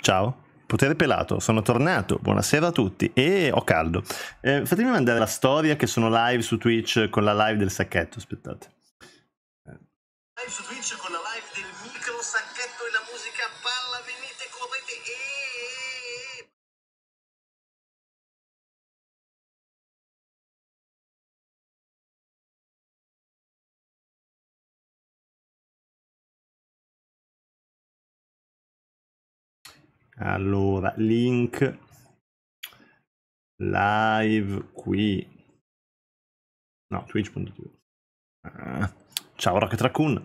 Ciao, potere pelato, sono tornato, buonasera a tutti e ho caldo. Fatemi mandare la storia che sono live su Twitch con la live del sacchetto, aspettate. Live su Twitch con la live del micro sacchetto e la musica palla, venite, correte e... Allora, link live qui. No, twitch.tv. Ciao Rocket Raccoon.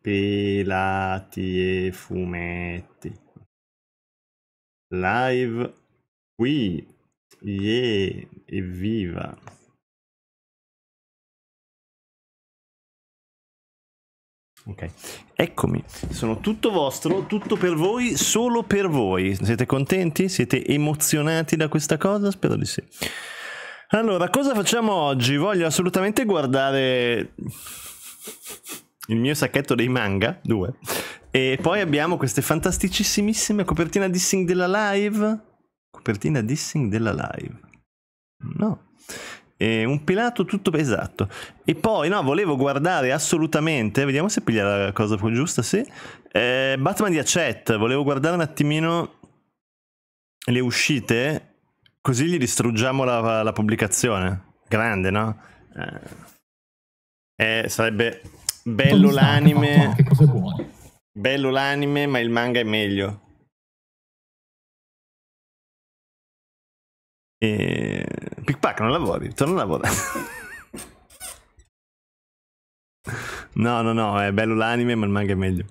Pelati e fumetti. Live qui. Yeah, evviva. Ok, eccomi, sono tutto vostro, tutto per voi, solo per voi. Siete contenti? Siete emozionati da questa cosa? Spero di sì. Allora, cosa facciamo oggi? Voglio assolutamente guardare il mio sacchetto dei manga, 2. E poi abbiamo queste fantasticissimissime copertina dissing della live. Copertina dissing della live. No. E un pelato tutto esatto. E poi no, volevo guardare assolutamente, vediamo se piglia la cosa giusta, sì. Batman di Acet, volevo guardare un attimino le uscite, così gli distruggiamo la pubblicazione. Grande, no? Sarebbe bello l'anime. Che cosa vuoi? Bello l'anime, ma il manga è meglio. E... Pickpack, non lavori, torna a lavorare. No, no, no, è bello l'anime, ma il manga è meglio.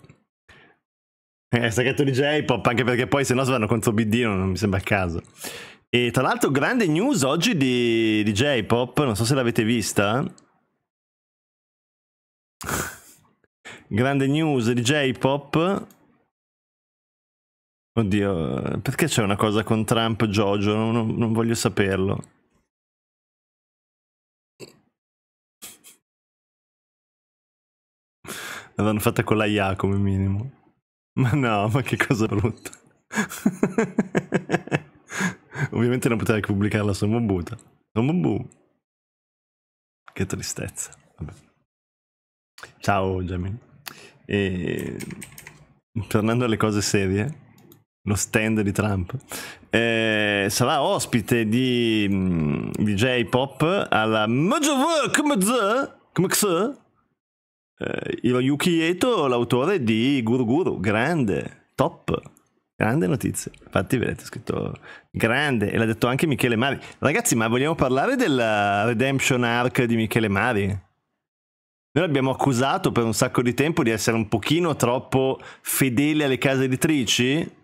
È sacchetto di J-Pop, anche perché poi se no vanno contro Biddino, non mi sembra il caso. E tra l'altro grande news oggi di J-Pop, non so se l'avete vista. Grande news di J-Pop. Oddio, perché c'è una cosa con Trump, Jojo? Non voglio saperlo. L'hanno fatta con la IA come minimo. Ma no, ma che cosa brutta. Ovviamente non poteva che pubblicarla su Mobuta. Che tristezza. Vabbè. Ciao Jamie. E... tornando alle cose serie, lo stand di Trump sarà ospite di J-Pop alla Hiroyuki Eto, l'autore di Guru Guru. Grande, top, grande notizia. Infatti vedete scritto grande, e l'ha detto anche Michele Mari. Ragazzi, ma vogliamo parlare della Redemption Arc di Michele Mari? Noi l'abbiamo accusato per un sacco di tempo di essere un pochino troppo fedele alle case editrici,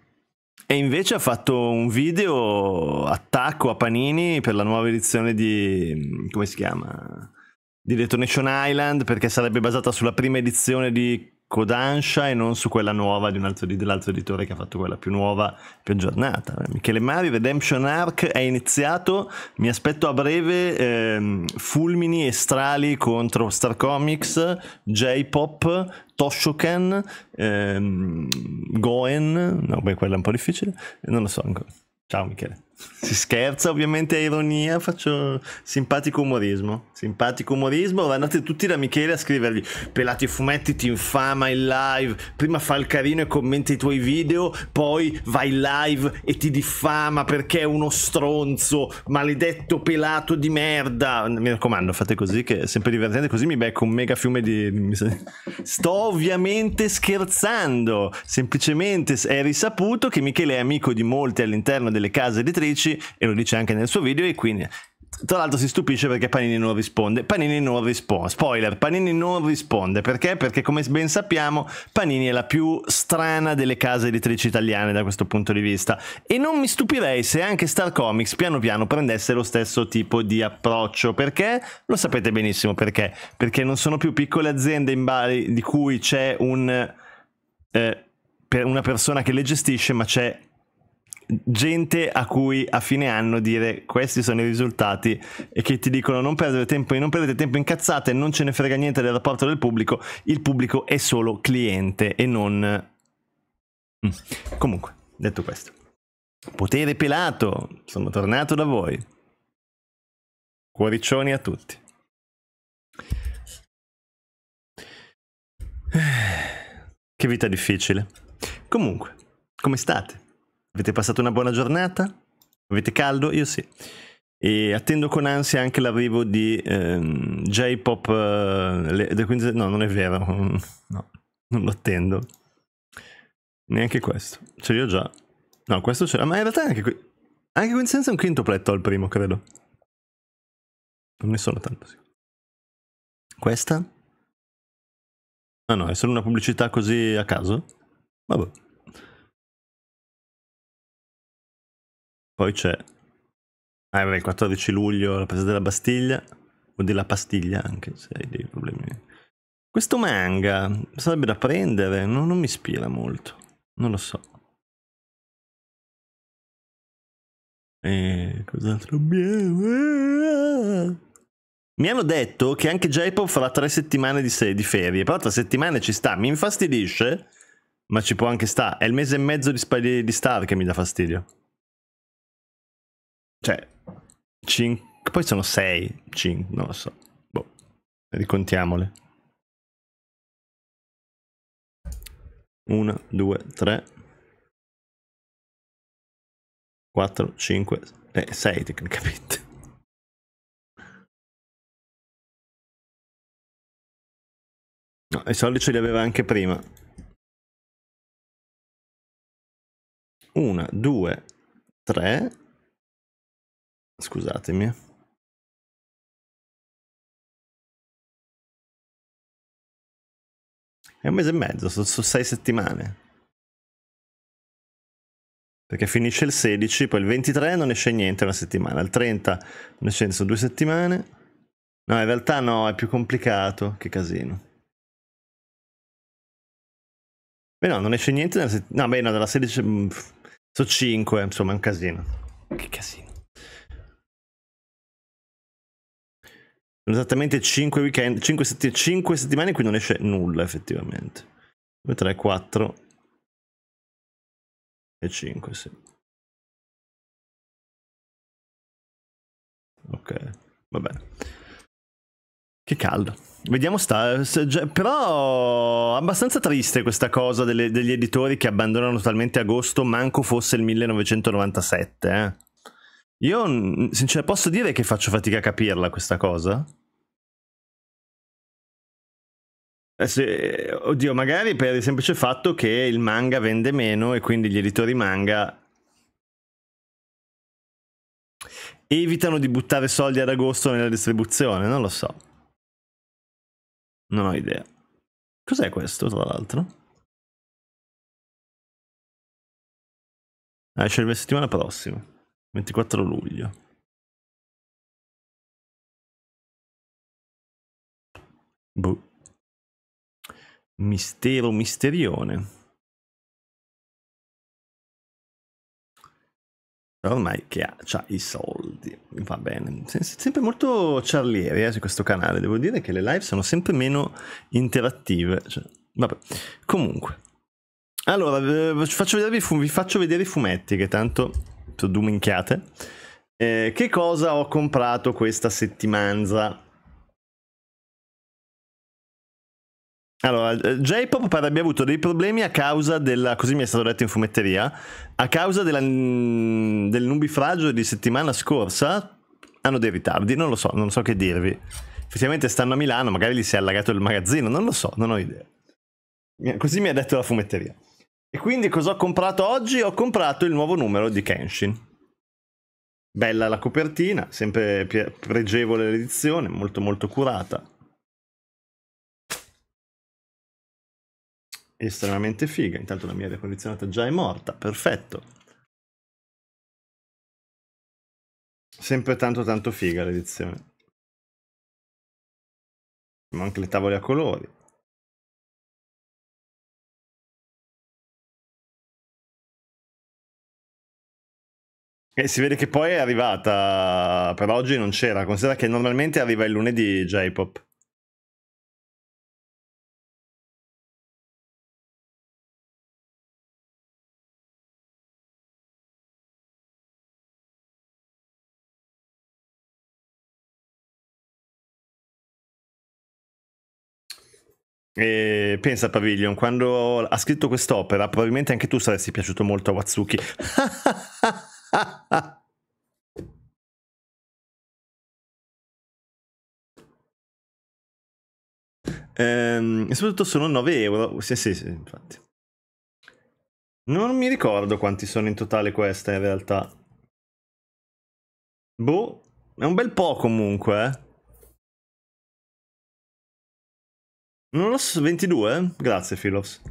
e invece ha fatto un video attacco a Panini per la nuova edizione di... come si chiama? Di Detonation Island, perché sarebbe basata sulla prima edizione di Kodansha e non su quella nuova dell'altro editore che ha fatto quella più nuova, più aggiornata. Michele Mari, Redemption Arc è iniziato, mi aspetto a breve fulmini e strali contro Star Comics, J-Pop, Toshokan, Goen, no beh, quella è un po' difficile, non lo so ancora. Ciao Michele. Si scherza, ovviamente è ironia, faccio simpatico umorismo. Simpatico umorismo, andate tutti da Michele a scrivergli: pelati e fumetti ti infama in live, prima fa il carino e commenta i tuoi video, poi vai in live e ti diffama perché è uno stronzo, maledetto pelato di merda. Mi raccomando, fate così, che è sempre divertente, così mi becco un mega fiume di... Sto ovviamente scherzando, semplicemente è risaputo che Michele è amico di molti all'interno delle case editrici, e lo dice anche nel suo video, e quindi tra l'altro si stupisce perché Panini non risponde. Panini non risponde, spoiler, Panini non risponde perché? Perché come ben sappiamo Panini è la più strana delle case editrici italiane da questo punto di vista, e non mi stupirei se anche Star Comics piano piano prendesse lo stesso tipo di approccio, perché lo sapete benissimo perché, perché non sono più piccole aziende in Bari di cui c'è una persona che le gestisce, ma c'è gente a cui a fine anno dire questi sono i risultati e che ti dicono non perdere tempo e non perdete tempo incazzate, non ce ne frega niente del rapporto del pubblico, il pubblico è solo cliente e non... Comunque, detto questo, potere pelato, sono tornato da voi, cuoricioni a tutti. Che vita difficile. Comunque, come state? Avete passato una buona giornata? Avete caldo? Io sì. E attendo con ansia anche l'arrivo di J-Pop. No, non è vero. No, non lo attendo. Neanche questo. Ce l'ho già. No, questo ce l'ho. Ma in realtà anche qui. Anche qui in senso è un quintupletto al primo, credo. Non ne sono tanto sicuro. Questa? Ah no, è solo una pubblicità così a caso? Vabbè. Poi c'è... Ah vabbè, il 14 luglio la presa della Bastiglia. O della pastiglia anche, se hai dei problemi. Questo manga sarebbe da prendere, non mi ispira molto. Non lo so. E cos'altro? Mi hanno detto che anche J-Pop farà 3 settimane di ferie, però 3 settimane ci sta, mi infastidisce, ma ci può anche stare. È il mese e mezzo di Star che mi dà fastidio. Cioè, 5, poi sono 6, 5, non lo so, boh, ricontiamole. 1, 2, 3, 4, 5, 6 tecnicamente. No, i soldi ce li aveva anche prima. 1, 2, 3. Scusatemi. 1 mese e mezzo, sono 6 settimane. Perché finisce il 16, poi il 23 non esce niente una settimana, il 30 non esce, sono 2 settimane. No, in realtà no, è più complicato, che casino. Beh no, non esce niente nella settimana. No, beh no, dalla 16 sono 5, insomma è un casino. Che casino. Sono esattamente 5 weekend, 5 settimane in cui non esce nulla effettivamente. 2, 3, 4 e 5, sì. Ok, va bene. Che caldo. Vediamo però abbastanza triste questa cosa degli editori che abbandonano totalmente agosto, manco fosse il 1997, eh. Io sinceramente posso dire che faccio fatica a capirla questa cosa? Se, oddio, magari per il semplice fatto che il manga vende meno e quindi gli editori manga evitano di buttare soldi ad agosto nella distribuzione, non lo so. Non ho idea. Cos'è questo, tra l'altro? Ah, esce la settimana prossima. 24 luglio. Boh. Mistero misterione. Ormai che ha i soldi. Va bene. Sempre molto ciarlieri su questo canale. Devo dire che le live sono sempre meno interattive. Cioè, vabbè. Comunque. Allora, vi faccio vedere i fumetti che tanto... due minchiate. Che cosa ho comprato questa settimanza? Allora, J-Pop pare abbia avuto dei problemi a causa della, così mi è stato detto in fumetteria, a causa del nubifragio di settimana scorsa. Hanno dei ritardi, non so che dirvi. Effettivamente stanno a Milano, magari gli si è allagato il magazzino, non lo so, non ho idea. Così mi ha detto la fumetteria. E quindi cosa ho comprato oggi? Ho comprato il nuovo numero di Kenshin. Bella la copertina, sempre pregevole l'edizione, molto molto curata. Estremamente figa, intanto la mia aria condizionata già è morta, perfetto. Sempre tanto tanto figa l'edizione. Ma anche le tavole a colori. Si vede che poi è arrivata, però oggi non c'era. Considera che normalmente arriva il lunedì J-Pop. E pensa Pavilion, quando ha scritto quest'opera probabilmente anche tu saresti piaciuto molto a Watsuki. E soprattutto sono 9 euro. Sì, infatti non mi ricordo quanti sono in totale questa, in realtà. Boh, è un bel po' comunque, eh. Non lo so, 22? Grazie, Filos.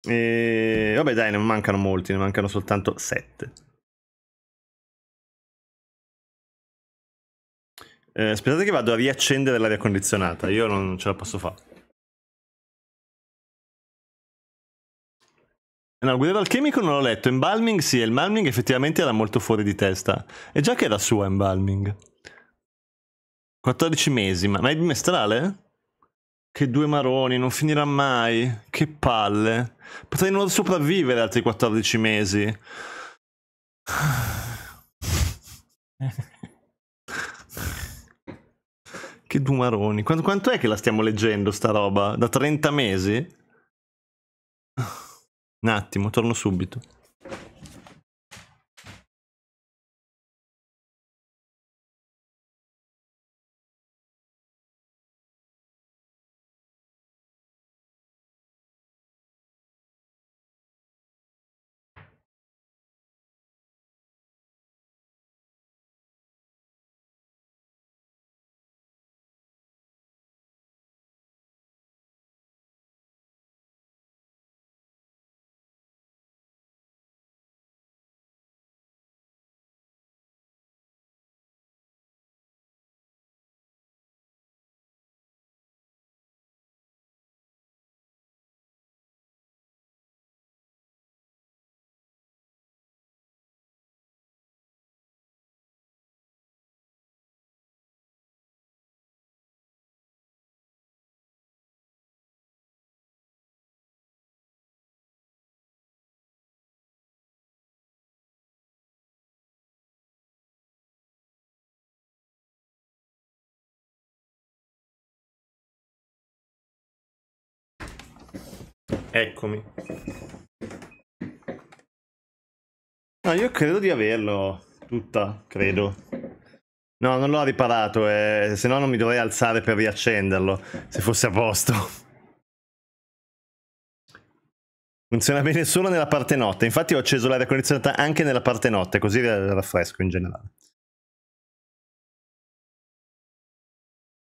E vabbè, dai, ne mancano molti, ne mancano soltanto 7. Aspettate che vado a riaccendere l'aria condizionata, io non ce la posso fare. No, Guerriero Alchemico non l'ho letto, Embalming sì, Embalming effettivamente era molto fuori di testa. E già che era sua Embalming. 14 mesi, ma è bimestrale? Che due maroni, non finirà mai. Che palle. Potrei non sopravvivere altri 14 mesi. Che due maroni. Quanto è che la stiamo leggendo sta roba? Da 30 mesi? Un attimo, torno subito. Eccomi. No, io credo di averlo tutta, credo. No, non l'ho riparato, se no non mi dovrei alzare per riaccenderlo, se fosse a posto. Funziona bene solo nella parte notte, infatti ho acceso l'aria condizionata anche nella parte notte, così raffresco in generale.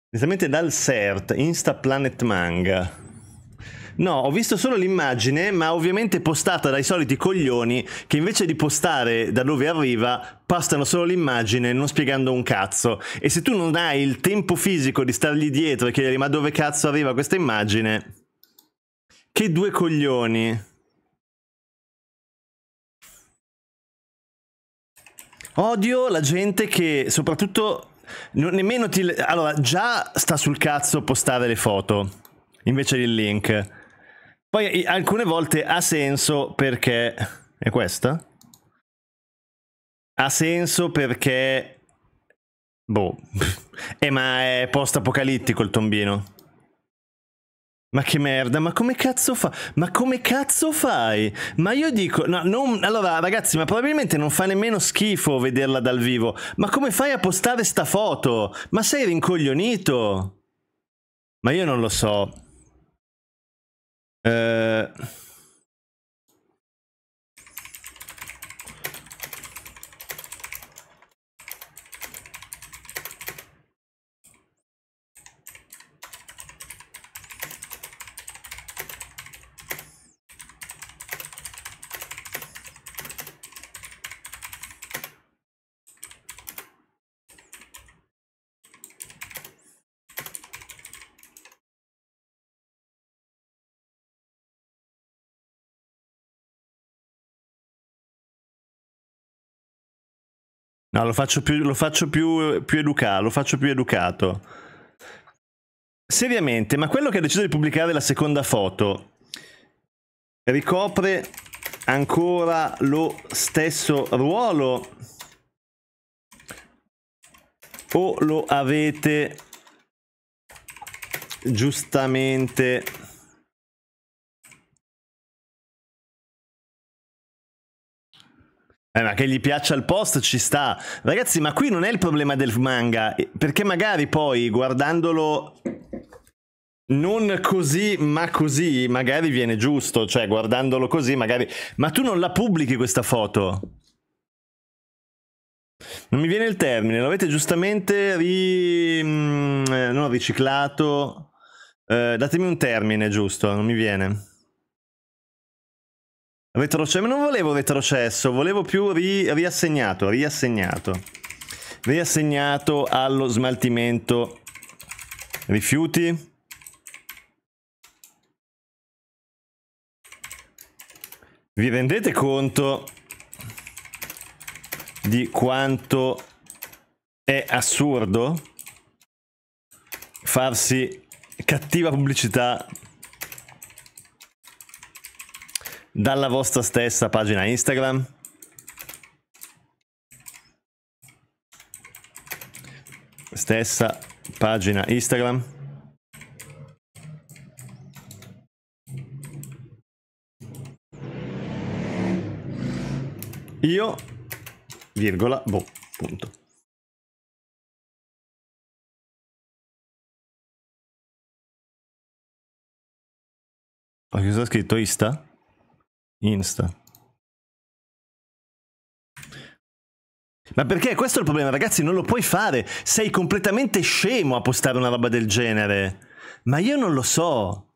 Esattamente dal CERT, Insta Planet Manga. No, ho visto solo l'immagine, ma ovviamente postata dai soliti coglioni che invece di postare da dove arriva, postano solo l'immagine non spiegando un cazzo. E se tu non hai il tempo fisico di stargli dietro e chiedergli ma dove cazzo arriva questa immagine... Che due coglioni! Odio la gente che soprattutto... nemmeno ti... Allora, già sta sul cazzo postare le foto invece del link... Poi alcune volte ha senso perché... È questa? Ha senso perché... Boh. Ma è post-apocalittico il tombino. Ma che merda, ma come cazzo fa? Ma come cazzo fai? Ma io dico... No, non... Allora ragazzi, ma probabilmente non fa nemmeno schifo vederla dal vivo. Ma come fai a postare sta foto? Ma sei rincoglionito? Ma io non lo so. No, lo faccio più educato. Seriamente, ma quello che ha deciso di pubblicare la seconda foto ricopre ancora lo stesso ruolo? O lo avete giustamente ma che gli piaccia il post ci sta, ragazzi, ma qui non è il problema del manga, perché magari poi guardandolo non così ma così magari viene giusto, cioè guardandolo così magari, ma tu non la pubblichi questa foto. Non mi viene il termine, l'avete giustamente riciclato. Datemi un termine giusto, non mi viene. Retrocesso, non volevo retrocesso, volevo più riassegnato allo smaltimento rifiuti. Vi rendete conto di quanto è assurdo farsi cattiva pubblicità dalla vostra stessa pagina Instagram? Stessa pagina Instagram. Io virgola, boh, punto. Ma cosa ha scritto? Insta? Insta. Ma perché questo è il problema, ragazzi, non lo puoi fare. Sei completamente scemo a postare una roba del genere. Ma io non lo so.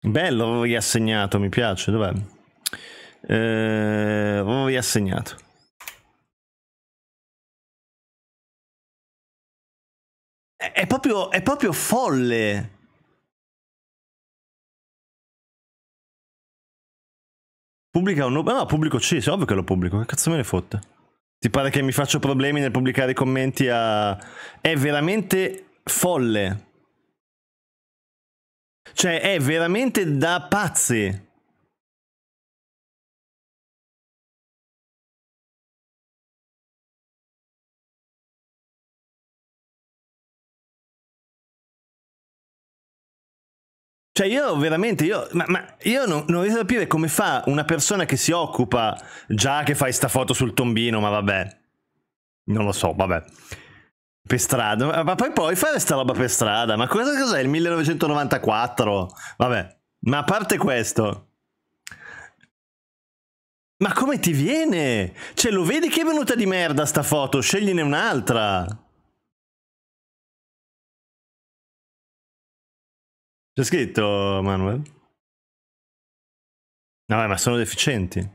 Bello, riassegnato, mi piace, dov'è? Riassegnato. È proprio folle. Pubblica un... No, pubblico C, è ovvio che lo pubblico, che cazzo me ne fotte? Ti pare che mi faccio problemi nel pubblicare i commenti a... È veramente folle. Cioè, è veramente da pazzi. Cioè, io veramente, io non riesco a capire come fa una persona che si occupa, già che fai sta foto sul tombino, ma vabbè. Non lo so, vabbè. Per strada, ma poi fare sta roba per strada, ma cos'è il 1994? Vabbè, ma a parte questo, ma come ti viene? Cioè, lo vedi che è venuta di merda sta foto? Scegliene un'altra. C'è scritto, Manuel? Vabbè, ma sono deficienti.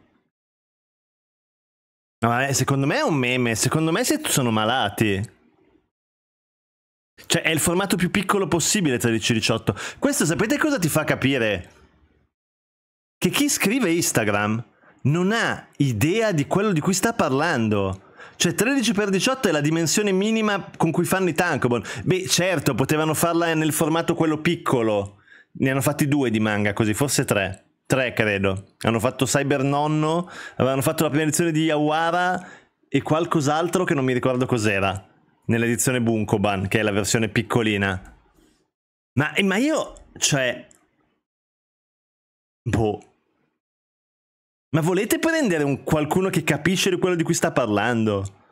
Vabbè, secondo me è un meme, secondo me se sono malati. Cioè, è il formato più piccolo possibile, 13-18. Questo sapete cosa ti fa capire? Che chi scrive Instagram non ha idea di quello di cui sta parlando. Cioè, 13x18 è la dimensione minima con cui fanno i tankobon. Beh, certo, potevano farla nel formato quello piccolo. Ne hanno fatti 2 di manga, così, forse 3. 3, credo. Hanno fatto Cyber Nonno, avevano fatto la prima edizione di Yawara e qualcos'altro che non mi ricordo cos'era. Nell'edizione Bunkoban, che è la versione piccolina. Ma io, cioè... Boh. Ma volete prendere qualcuno che capisce di quello di cui sta parlando?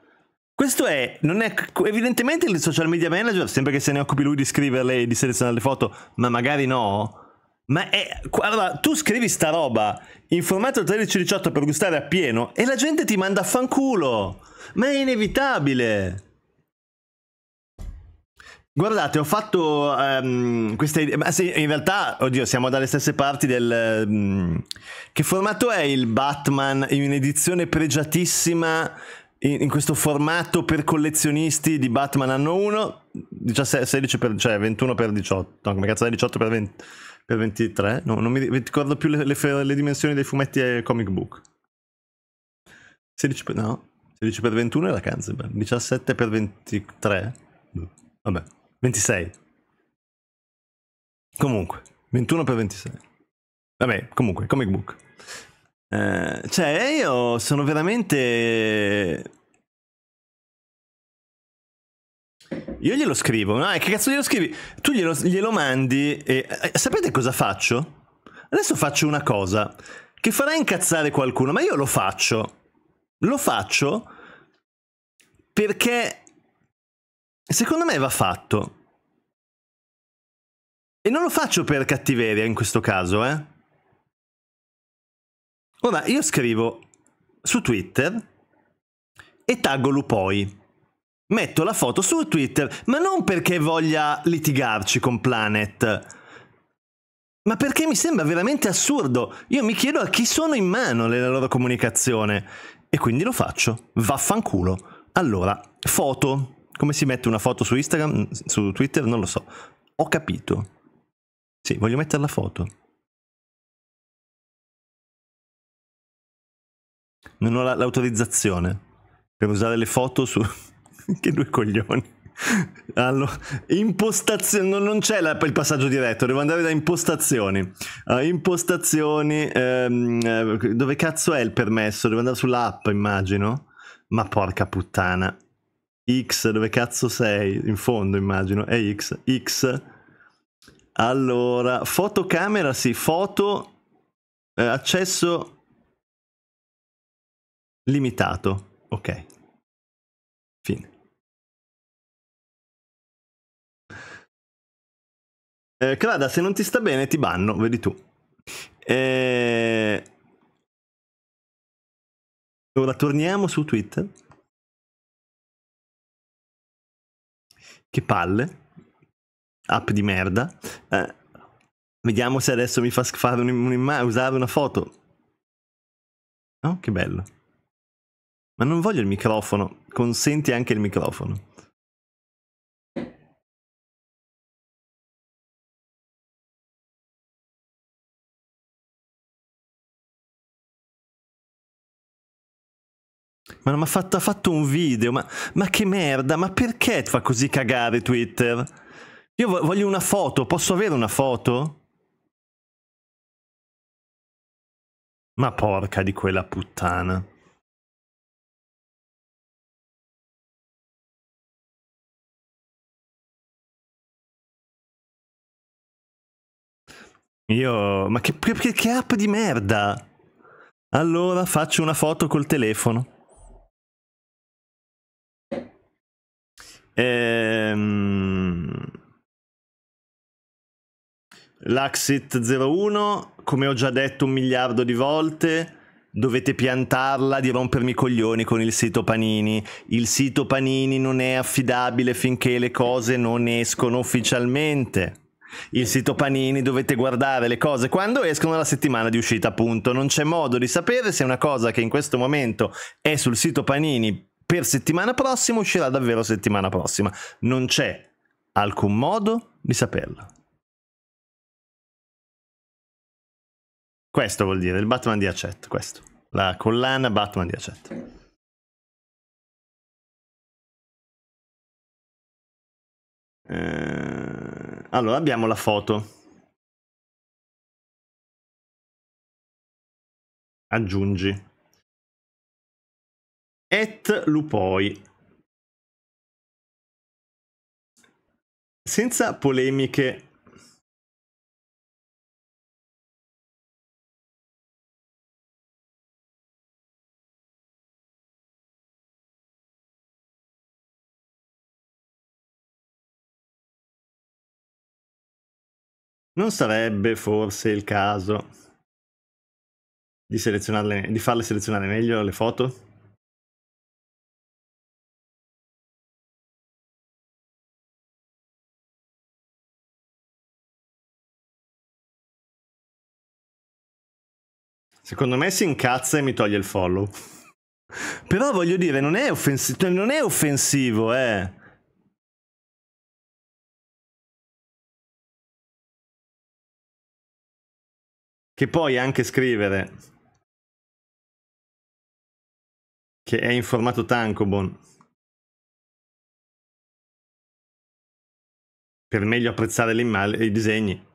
Questo è... Non è evidentemente il social media manager, sempre che se ne occupi lui di scriverle e di selezionare le foto, ma magari no. Ma è... Allora, tu scrivi sta roba in formato 13-18 per gustare appieno e la gente ti manda a fanculo. Ma è inevitabile. Guardate, ho fatto queste... Ma sì, in realtà, oddio, siamo dalle stesse parti del... che formato è il Batman in un'edizione pregiatissima in questo formato per collezionisti di Batman Anno 1? 16 per... cioè 21 per 18. No, come cazzo è 18 per 20... Per 23? No, non mi ricordo più le dimensioni dei fumetti e comic book. 16 per 21 era Canzibel. 17 per 23? Vabbè, 26. Comunque, 21 per 26. Vabbè, comunque, comic book. Cioè, io sono veramente... Io glielo scrivo, no? Che cazzo glielo scrivi? Tu glielo mandi e... Sapete cosa faccio? Adesso faccio una cosa che farà incazzare qualcuno, ma io lo faccio. Lo faccio perché secondo me va fatto. E non lo faccio per cattiveria in questo caso, eh. Ora, io scrivo su Twitter e taggo Lupoi. Metto la foto su Twitter, ma non perché voglia litigarci con Planet, ma perché mi sembra veramente assurdo. Io mi chiedo a chi sono in mano la loro comunicazione, e quindi lo faccio. Vaffanculo. Allora, foto. Come si mette una foto su Instagram, su Twitter? Non lo so. Ho capito. Sì, voglio mettere la foto. Non ho l'autorizzazione per usare le foto su... Che due coglioni. Allora, impostazioni. Non c'è il passaggio diretto. Devo andare da impostazioni. Impostazioni. Dove cazzo è il permesso? Devo andare sull'app, immagino. Ma porca puttana. X, dove cazzo sei? In fondo, immagino. È X. X. Allora, fotocamera, sì. Foto. Accesso limitato. Ok. Fine. Crada, se non ti sta bene ti banno, vedi tu. Ora torniamo su Twitter. Che palle. App di merda. Vediamo se adesso mi fa fare usare una foto. Oh, che bello. Ma non voglio il microfono. Consenti anche il microfono. Ma non mi ha fatto un video. Ma che merda. Ma perché fa così cagare Twitter? Io voglio una foto. Posso avere una foto? Ma porca di quella puttana. Io... Ma che app di merda! Allora faccio una foto col telefono. L'Acet 01, come ho già detto 1 miliardo di volte, dovete piantarla di rompermi i coglioni con il sito Panini. Il sito Panini non è affidabile finché le cose non escono ufficialmente. Il sito Panini dovete guardare le cose quando escono, la settimana di uscita appunto. Non c'è modo di sapere se una cosa che in questo momento è sul sito Panini per settimana prossima uscirà davvero settimana prossima. Non c'è alcun modo di saperlo. Questo vuol dire il Batman di Acet, questo, la collana Batman di Acet. Allora abbiamo la foto. Aggiungi @lupoi. Senza polemiche. Non sarebbe forse il caso di selezionarle, di farle selezionare meglio le foto? Secondo me si incazza e mi toglie il follow. Però voglio dire, non è offensivo, non è offensivo, eh. che puoi anche scrivere, che è in formato tankobon, per meglio apprezzare i disegni.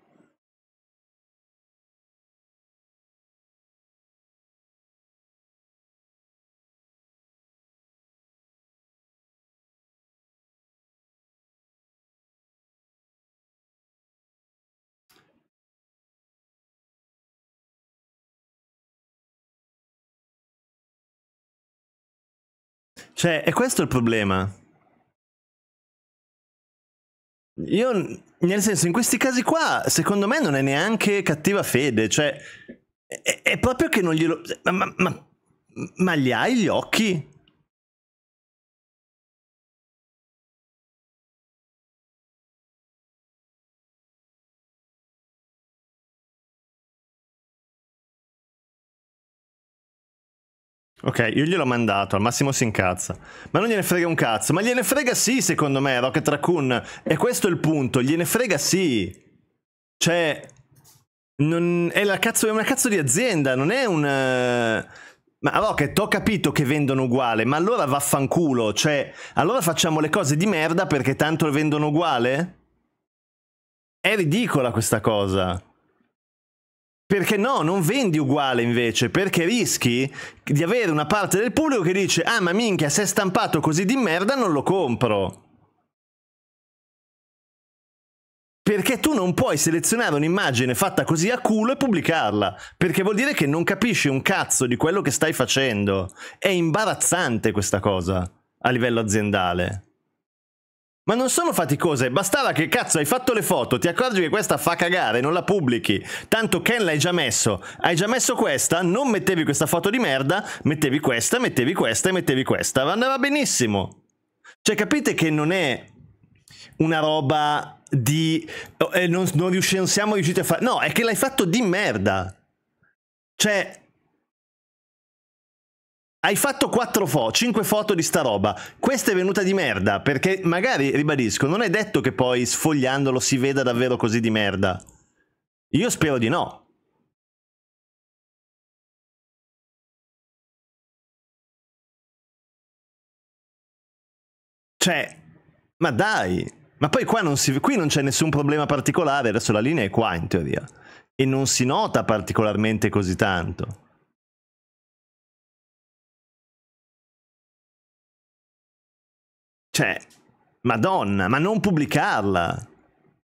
Cioè, è questo il problema. Io, nel senso, in questi casi qua, secondo me non è neanche cattiva fede, cioè, è proprio che non glielo... Ma gli hai gli occhi? Ok, io gliel'ho mandato, al massimo si incazza. Ma non gliene frega un cazzo. Ma gliene frega sì, secondo me, Rocket Raccoon. E questo è il punto, gliene frega sì. Cioè, non è, è una cazzo di azienda, non è un... Ma Rocket, ho capito che vendono uguale, ma allora vaffanculo. Cioè, allora facciamo le cose di merda perché tanto le vendono uguale? È ridicola questa cosa. Perché no, non vendi uguale invece, perché rischi di avere una parte del pubblico che dice «Ah, ma minchia, se è stampato così di merda non lo compro». Perché tu non puoi selezionare un'immagine fatta così a culo e pubblicarla, perché vuol dire che non capisci un cazzo di quello che stai facendo. È imbarazzante questa cosa a livello aziendale. Ma non sono faticose, bastava che cazzo hai fatto le foto, ti accorgi che questa fa cagare, non la pubblichi, tanto Ken l'hai già messo, questa, non mettevi questa foto di merda, mettevi questa e mettevi questa, andava benissimo. Cioè, capite che non è una roba di... non siamo riusciti a fare... No, è che l'hai fatto di merda. Cioè... Hai fatto 5 foto di sta roba, questa è venuta di merda, perché magari, ribadisco, non è detto che poi sfogliandolo si veda davvero così di merda. Io spero di no. Cioè, ma dai, ma poi qua non, qui non c'è nessun problema particolare, adesso la linea è qua in teoria, e non si nota particolarmente così tanto. Cioè, madonna, ma non pubblicarla,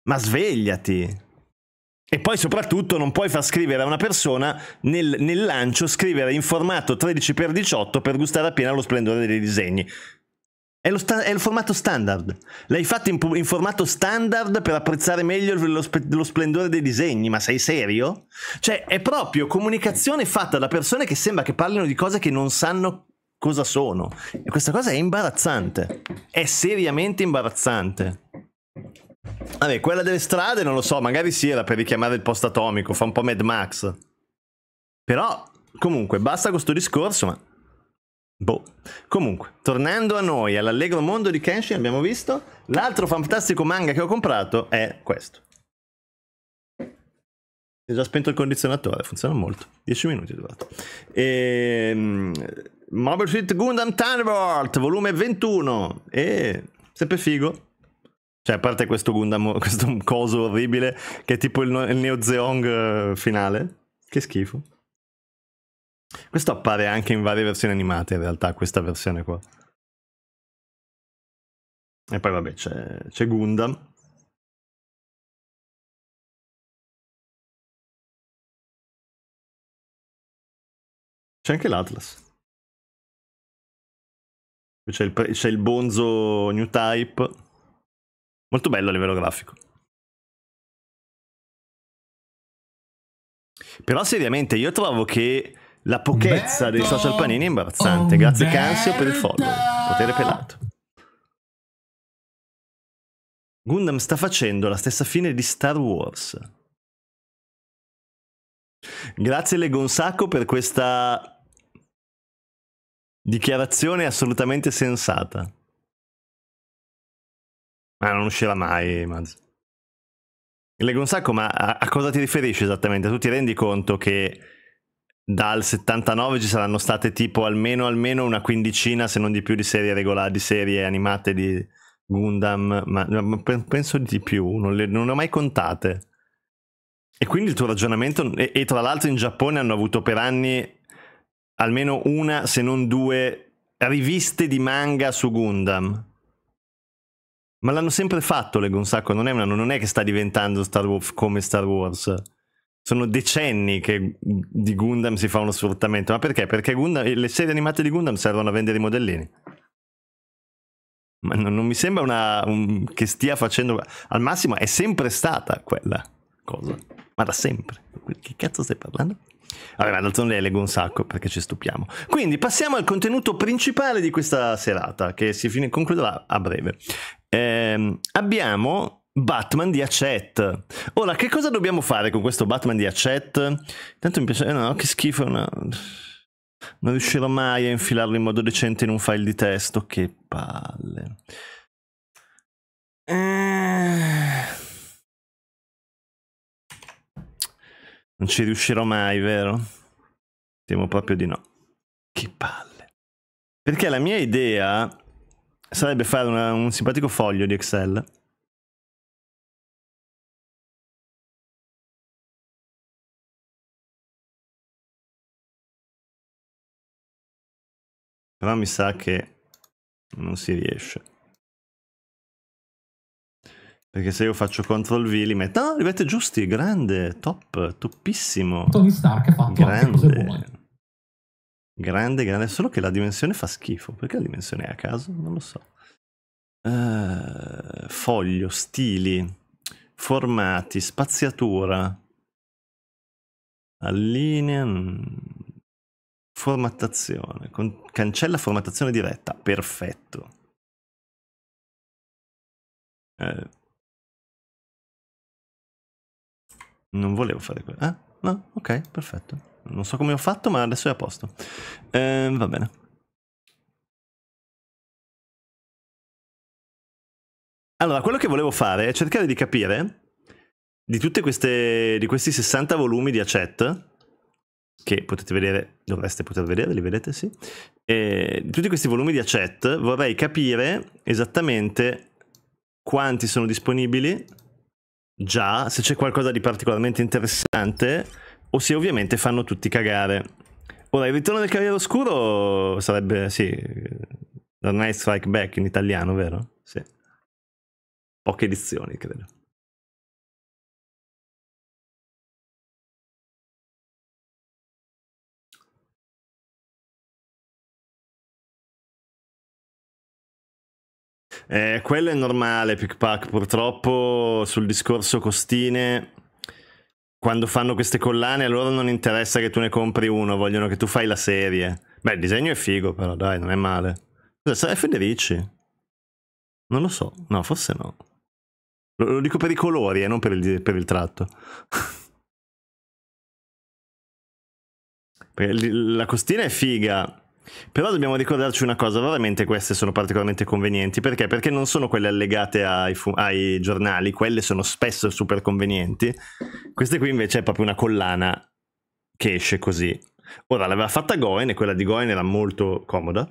ma svegliati. E poi soprattutto non puoi far scrivere a una persona nel lancio, scrivere in formato 13x18 per gustare appieno lo splendore dei disegni. È il formato standard. L'hai fatto in formato standard per apprezzare meglio lo splendore dei disegni, ma sei serio? Cioè, è proprio comunicazione fatta da persone che sembra che parlino di cose che non sanno cosa sono. E questa cosa è imbarazzante. È seriamente imbarazzante. Vabbè, quella delle strade non lo so, magari sì, era per richiamare il post atomico, fa un po' Mad Max. Però, comunque, basta con sto discorso, ma... Boh. Comunque, tornando a noi, all'allegro mondo di Kenshin, abbiamo visto, l'altro fantastico manga che ho comprato è questo. Ho già spento il condizionatore, funziona molto. 10 minuti è durato. Mobile Suit Gundam Thunderbolt, volume 21. E sempre figo. Cioè, a parte questo Gundam, questo coso orribile, che è tipo il Neo Zeong finale. Che schifo. Questo appare anche in varie versioni animate, in realtà, questa versione qua. E poi vabbè, c'è Gundam. C'è anche l'Atlas. C'è il Bonzo New Type. Molto bello a livello grafico. Però seriamente io trovo che la pochezza dei social Panini è imbarazzante. Grazie Cansio per il follow. Potere pelato. Gundam sta facendo la stessa fine di Star Wars. Grazie Legonzacco per questa... dichiarazione assolutamente sensata. Ma non uscirà mai, Maz. Leggo un sacco, ma a cosa ti riferisci esattamente? Tu ti rendi conto che dal 79 ci saranno state tipo almeno una quindicina, se non di più, di serie regolari, di serie animate di Gundam, ma penso di più, non le ho mai contate. E quindi il tuo ragionamento, e tra l'altro in Giappone hanno avuto per anni almeno una, se non due, riviste di manga su Gundam. Ma l'hanno sempre fatto, leggo un sacco, non è che sta diventando Star Wars come Star Wars. Sono decenni che di Gundam si fa uno sfruttamento. Ma perché? Perché Gundam, le serie animate di Gundam servono a vendere i modellini. Ma non mi sembra che stia facendo... Al massimo è sempre stata quella cosa. Ma da sempre. Che cazzo stai parlando? Vabbè, ma d'altronde leggo un sacco perché ci stupiamo. Quindi passiamo al contenuto principale di questa serata, che si concluderà a breve. Abbiamo Batman di Acet. Ora, che cosa dobbiamo fare con questo Batman di Acet? Tanto mi piace... No, che schifo. No. Non riuscirò mai a infilarlo in modo decente in un file di testo. Che palle. Non ci riuscirò mai, vero? Temo proprio di no. Che palle. Perché la mia idea... sarebbe fare un simpatico foglio di Excel. Però mi sa che non si riesce. Perché se io faccio CTRL V li metto... No, li mette giusti, grande, top, toppissimo. Tony Stark ha fatto grande, anche cose buone. Grande, grande, solo che la dimensione fa schifo. Perché la dimensione è a caso? Non lo so. Foglio, stili, formati, spaziatura, allinea, formattazione, cancella formattazione diretta, perfetto. Non volevo fare quello. Ah, no, ok, perfetto. Non so come ho fatto, ma adesso è a posto. Va bene. Allora, quello che volevo fare è cercare di capire di tutte queste, di questi 60 volumi di Hachette, che potete vedere, dovreste poter vedere, li vedete, sì. E di tutti questi volumi di Hachette vorrei capire esattamente quanti sono disponibili già, se c'è qualcosa di particolarmente interessante, o se ovviamente fanno tutti cagare. Ora, il ritorno del Cavaliere Oscuro sarebbe, sì, The Night Strike Back in italiano, vero? Sì. Poche edizioni, credo. Quello è normale, Pickpack, purtroppo sul discorso costine... Quando fanno queste collane a loro non interessa che tu ne compri uno, vogliono che tu fai la serie. Beh, il disegno è figo però, dai, non è male. Sarà Federici? Non lo so, no, forse no. Lo dico per i colori e non per il tratto. La costina è figa, però dobbiamo ricordarci una cosa, veramente queste sono particolarmente convenienti. Perché? Perché non sono quelle allegate ai giornali, quelle sono spesso super convenienti. Queste qui invece è proprio una collana che esce così. Ora l'aveva fatta Goen e quella di Goen era molto comoda.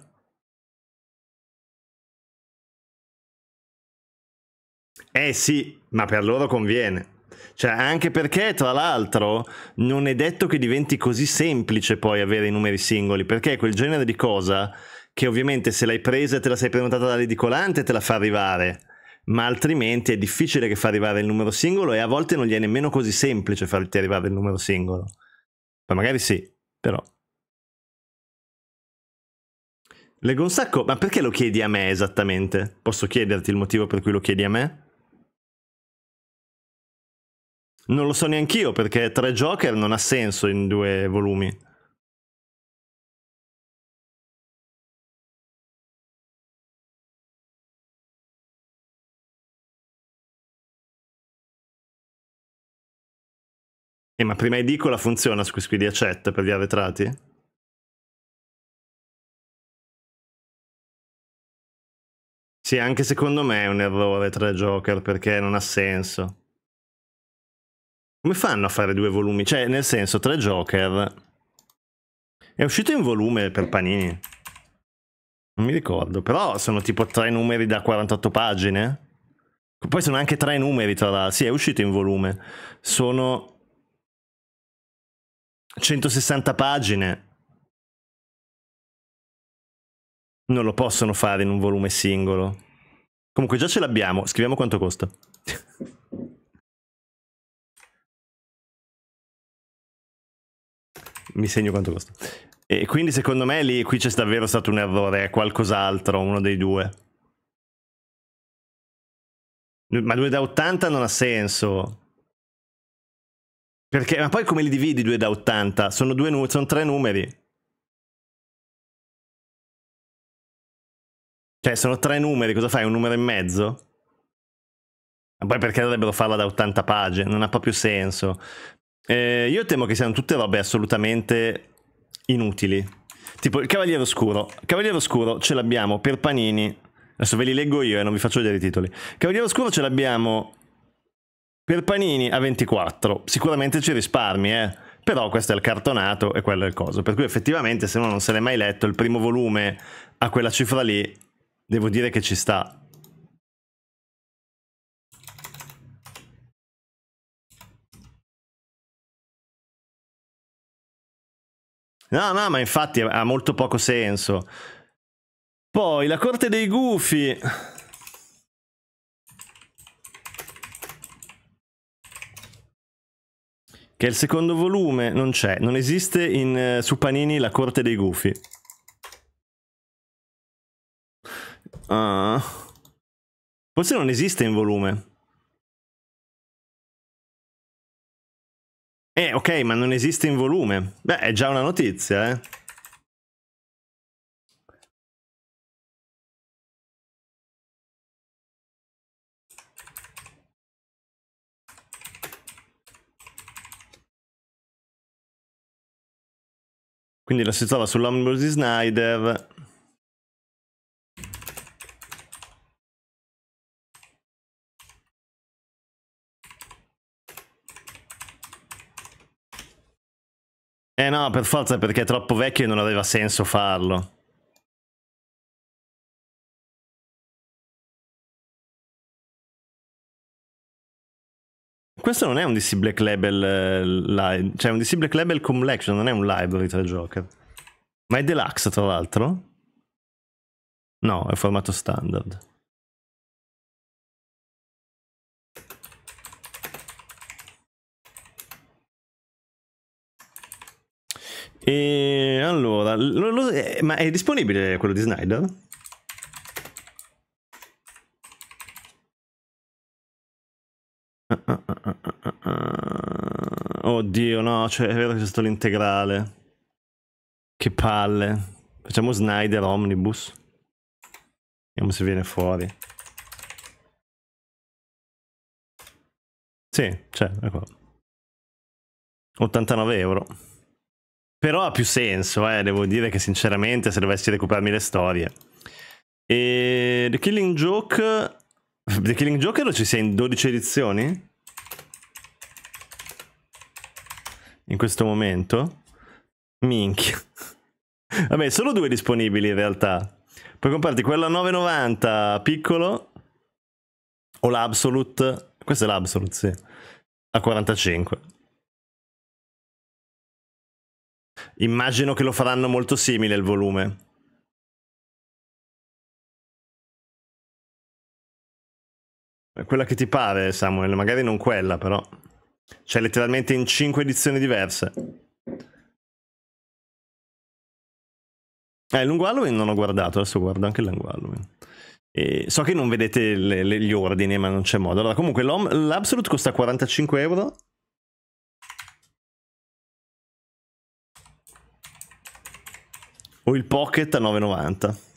Eh sì, ma per loro conviene. Cioè, anche perché, tra l'altro, non è detto che diventi così semplice poi avere i numeri singoli, perché è quel genere di cosa che ovviamente se l'hai presa e te la sei prenotata dall'edicolante te la fa arrivare, ma altrimenti è difficile che fa arrivare il numero singolo e a volte non gli è nemmeno così semplice farti arrivare il numero singolo. Ma magari sì, però... Leggo un sacco, ma perché lo chiedi a me esattamente? Posso chiederti il motivo per cui lo chiedi a me? Non lo so neanch'io, perché Tre Joker non ha senso in due volumi. Ma prima edicola funziona su qui di Acet per gli arretrati? Sì, anche secondo me è un errore Tre Joker, perché non ha senso. Come fanno a fare due volumi? Cioè, nel senso, Tre Joker è uscito in volume per Panini? Non mi ricordo, però sono tipo 3 numeri da 48 pagine. Poi sono anche 3 numeri tra l'altro. Sì, è uscito in volume. Sono 160 pagine. Non lo possono fare in un volume singolo. Comunque già ce l'abbiamo. Scriviamo quanto costa. Mi segno quanto costa. E quindi secondo me lì, qui c'è davvero stato un errore. È qualcos'altro, uno dei due. Ma 2 da 80 non ha senso. Perché? Ma poi come li dividi 2 da 80? Sono 3 numeri. Cioè sono 3 numeri, cosa fai? Un numero e mezzo? Ma poi perché dovrebbero farla da 80 pagine? Non ha proprio senso. Io temo che siano tutte robe assolutamente inutili. Tipo il Cavaliere Oscuro. Cavaliere Oscuro ce l'abbiamo per Panini. Adesso ve li leggo io e non vi faccio vedere i titoli. Cavaliere Oscuro ce l'abbiamo per Panini a 24. Sicuramente ci risparmi, eh. Però questo è il cartonato e quello è il coso. Per cui effettivamente se uno non se l'è mai letto, il primo volume a quella cifra lì, devo dire che ci sta. No, no, ma infatti ha molto poco senso. Poi, La Corte dei Gufi. Che è il secondo volume, non c'è. Non esiste su Panini La Corte dei Gufi. Forse non esiste in volume. Ok, ma non esiste in volume. Beh, è già una notizia, eh. Quindi la si trova sull'Omnibus di Snyder. Eh no, per forza, perché è troppo vecchio e non aveva senso farlo. Questo non è un DC Black Label, cioè un DC Black Label Collection, non è un library Tre Joker. Ma è deluxe tra l'altro? No, è formato standard. E allora, ma è disponibile quello di Snyder? Oddio, no, cioè è vero che c'è stato l'integrale. Che palle. Facciamo Snyder Omnibus. Vediamo se viene fuori. Sì, c'è, ecco. 89 euro. Però ha più senso, devo dire che sinceramente se dovessi recuperarmi le storie. E The Killing Joke... The Killing Joker lo ci sia in 12 edizioni? In questo momento? Minchia. Vabbè, solo 2 disponibili in realtà. Puoi comprarti quello a 9,90 piccolo o l'Absolute. Questo è l'Absolute, sì. A 45. Immagino che lo faranno molto simile il volume. Quella che ti pare, Samuel, magari non quella, però. C'è letteralmente in 5 edizioni diverse. Lungo Halloween non ho guardato, adesso guardo anche Lungo Halloween. E so che non vedete gli ordini, ma non c'è modo. Allora, comunque l'Absolute costa 45 euro. O il Pocket a 9,90.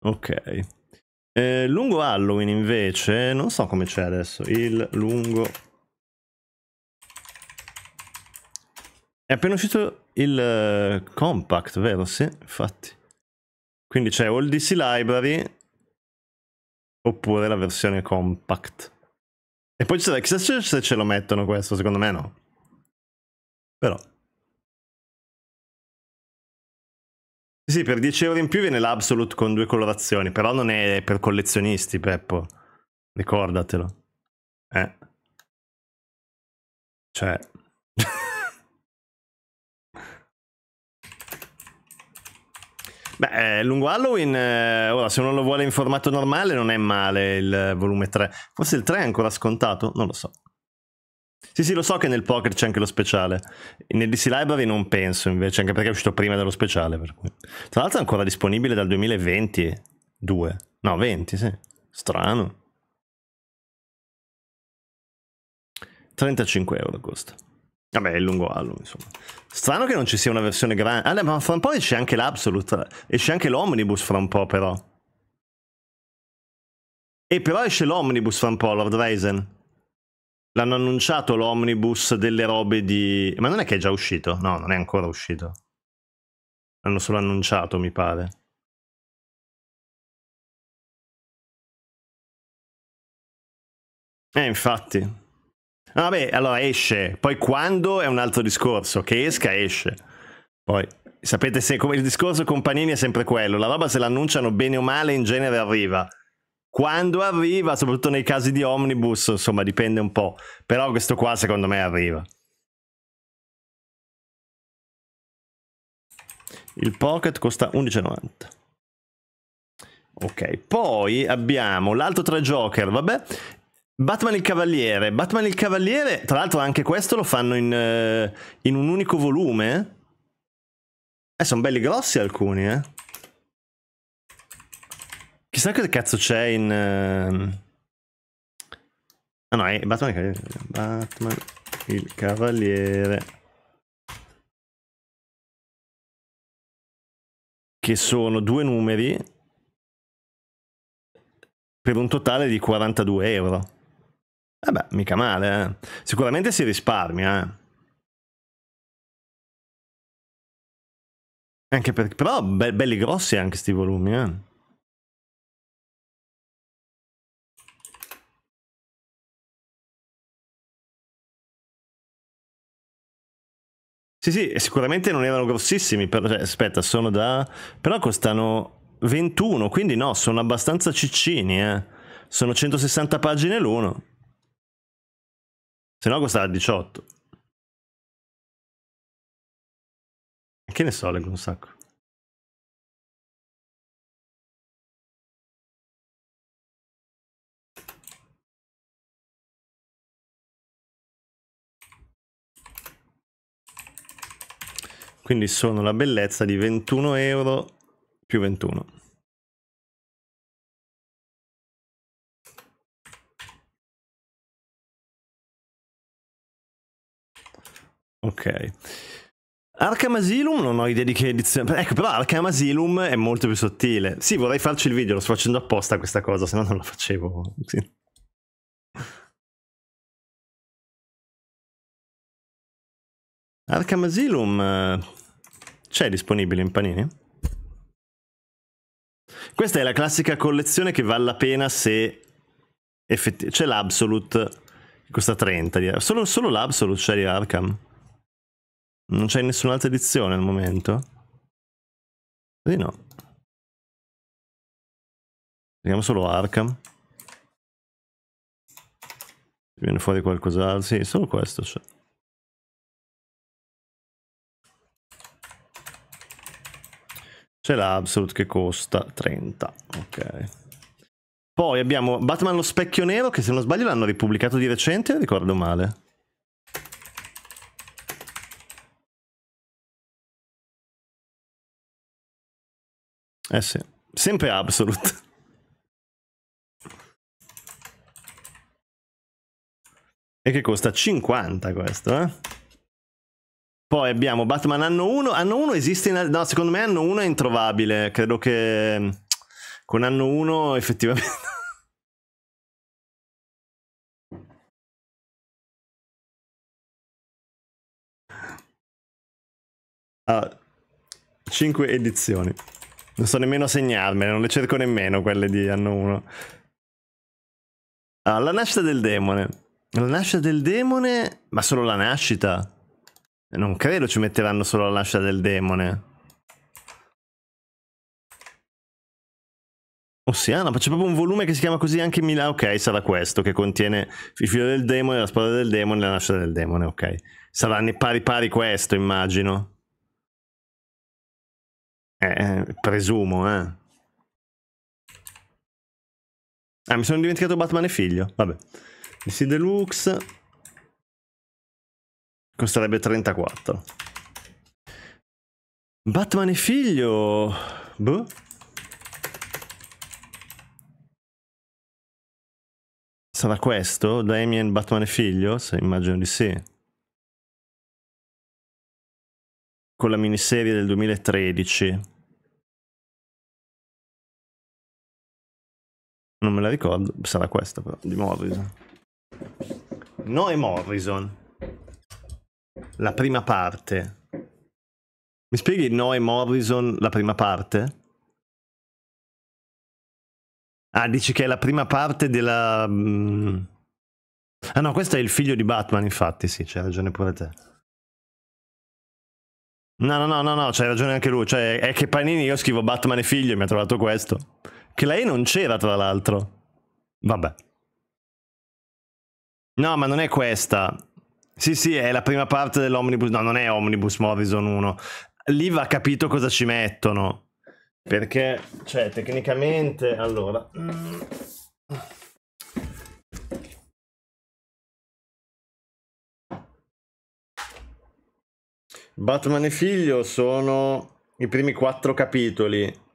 Ok, Lungo Halloween invece, non so come c'è adesso, il lungo... È appena uscito il Compact, vero? Sì, infatti. Quindi c'è o il DC Library oppure la versione compact. E poi c'è, chissà se ce lo mettono questo, secondo me no. Però sì, per 10 euro in più viene l'Absolute con 2 colorazioni, però non è per collezionisti, Peppo. Ricordatelo. Cioè... Beh, Lungo Halloween, ora se uno lo vuole in formato normale non è male il volume 3. Forse il 3 è ancora scontato? Non lo so. Sì, sì, lo so che nel Pocket c'è anche lo speciale. Nel DC Library non penso, invece, anche perché è uscito prima dello speciale. Per cui. Tra l'altro è ancora disponibile dal 2022. No, 20, sì. Strano. 35 euro costa. Vabbè, è Lungo Halloween, insomma. Strano che non ci sia una versione grande. Ah, no, ma fra un po' esce anche l'Absolute. Esce anche l'Omnibus fra un po', però. E però esce l'Omnibus fra un po', Lord Raisen. L'hanno annunciato l'Omnibus delle robe di... Ma non è che è già uscito? No, non è ancora uscito. L'hanno solo annunciato, mi pare. Infatti... No, vabbè, allora esce, poi quando è un altro discorso, che esca esce. Poi sapete, se come il discorso con Panini è sempre quello, la roba se l'annunciano bene o male in genere arriva. Quando arriva, soprattutto nei casi di Omnibus, insomma dipende un po', però questo qua secondo me arriva. Il Pocket costa 11,90. Ok, poi abbiamo l'altro Tre Joker, vabbè. Batman il Cavaliere. Batman il Cavaliere, tra l'altro anche questo lo fanno in un unico volume. Sono belli grossi alcuni, eh. Chissà che cazzo c'è in... Ah no, è Batman il Cavaliere. Batman il Cavaliere. Che sono 2 numeri. Per un totale di 42 euro. Vabbè, mica male, eh. Sicuramente si risparmia, eh. Anche perché, però, belli grossi anche sti volumi, eh. Sì, sì, sicuramente non erano grossissimi, però, cioè, aspetta, sono da... Però costano 21, quindi no, sono abbastanza ciccini, eh. Sono 160 pagine l'uno. Se no costava 18. Che ne so, leggo un sacco. Quindi sono la bellezza di 21 euro più 21. Ok, Arkham Asylum non ho idea di che edizione. Ecco, però Arkham Asylum è molto più sottile. Sì, vorrei farci il video, lo sto facendo apposta questa cosa, se no non la facevo. Sì. Arkham Asylum c'è disponibile in Panini? Questa è la classica collezione che vale la pena se c'è l'Absolute, che costa 30. Solo l'Absolute c'è di Arkham. Non c'è nessun'altra edizione al momento? Quindi no. Vediamo solo Arkham. Viene fuori qualcos'altro. Sì, solo questo c'è. C'è l'Absolute che costa 30. Ok. Poi abbiamo Batman Lo Specchio Nero, che se non sbaglio l'hanno ripubblicato di recente, ricordo male. Eh sì, sempre Absolute. E che costa 50 questo, eh? Poi abbiamo Batman Anno 1. Anno 1 esiste in... No, secondo me Anno 1 è introvabile. Credo che con Anno 1 effettivamente... Ah, 5 edizioni. Non so nemmeno a segnarmele, non le cerco nemmeno quelle di Anno 1. Allora, la nascita del demone. La nascita del demone? Ma solo la nascita? Non credo ci metteranno solo la nascita del demone. Ossiana, ma c'è proprio un volume che si chiama così anche in Milano. Ok, sarà questo, che contiene il figlio del demone, la spada del demone e la nascita del demone. Ok, saranno pari pari questo, immagino. Presumo, eh. Ah, mi sono dimenticato Batman e figlio. Vabbè. DC Deluxe costerebbe 34. Batman e figlio. Boh. Sarà questo? Damien, Batman e figlio? Se immagino di sì. Con la miniserie del 2013. Non me la ricordo, sarà questa però, di Morrison. No, è Morrison. La prima parte. Mi spieghi No, è Morrison, la prima parte? Ah, dici che è la prima parte della... Ah no, questo è il figlio di Batman, infatti, sì, c'hai ragione pure te. No, no, no, no, no, c'hai ragione anche lui. Cioè, è che Panini, io scrivo Batman e figlio e mi ha trovato questo. Che la E non c'era, tra l'altro. Vabbè. No, ma non è questa. Sì, sì, è la prima parte dell'Omnibus. No, non è Omnibus Morrison 1. Lì va capito cosa ci mettono. Perché, cioè, tecnicamente... Allora... Batman e figlio sono i primi 4 capitoli.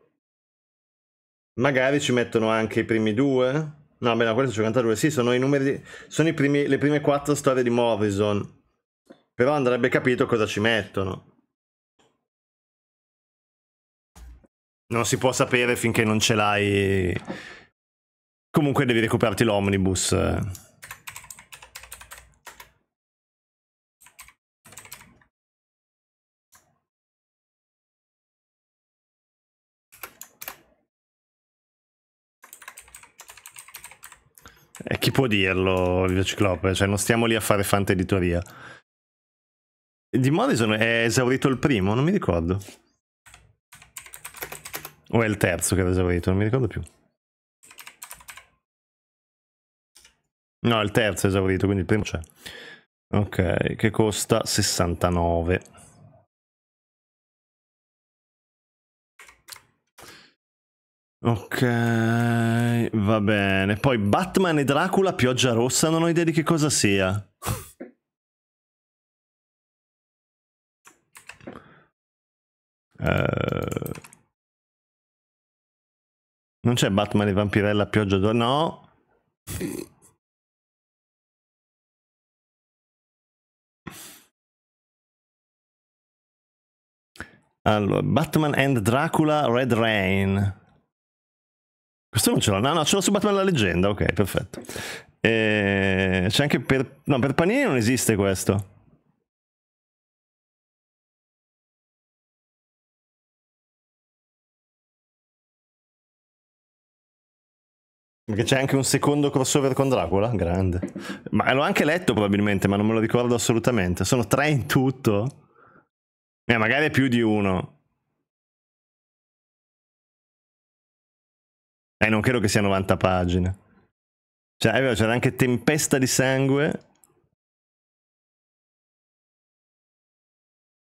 Magari ci mettono anche i primi 2. No, beh, no, questo è 52. Sì, sono i numeri di... sono i primi, le prime 4 storie di Morrison. Però andrebbe capito cosa ci mettono. Non si può sapere finché non ce l'hai. Comunque devi recuperarti l'omnibus. E chi può dirlo, Livio Ciclope? Cioè, non stiamo lì a fare fanteditoria. Di Morrison è esaurito il primo? Non mi ricordo. O è il terzo che era esaurito? Non mi ricordo più. No, il terzo è esaurito, quindi il primo c'è. Ok, che costa 69. Ok, va bene. Poi Batman e Dracula, pioggia rossa, non ho idea di che cosa sia. Non c'è Batman e Vampirella, pioggia rossa, no. Allora, Batman and Dracula, Red Rain. Questo non ce l'ho, no, no, ce l'ho su Batman la leggenda, ok, perfetto. C'è anche per... no, per Panini non esiste questo. Perché c'è anche un secondo crossover con Dracula, grande. Ma l'ho anche letto probabilmente, ma non me lo ricordo assolutamente. Sono 3 in tutto? Magari è più di uno. Non credo che sia 90 pagine. Cioè, è vero, c'era anche Tempesta di Sangue.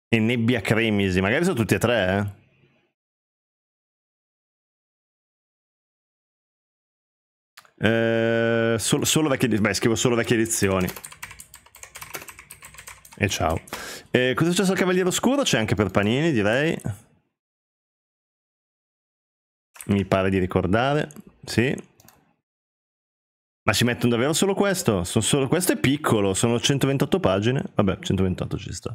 E Nebbia Cremisi. Magari sono tutti e 3, eh. Solo vecchie... Beh, scrivo solo vecchie edizioni. E ciao. Cosa è successo al Cavaliere Oscuro? C'è anche per Panini, direi. Mi pare di ricordare, sì. Ma ci mettono davvero solo questo? Sono solo... questo è piccolo, sono 128 pagine. Vabbè, 128 ci sta.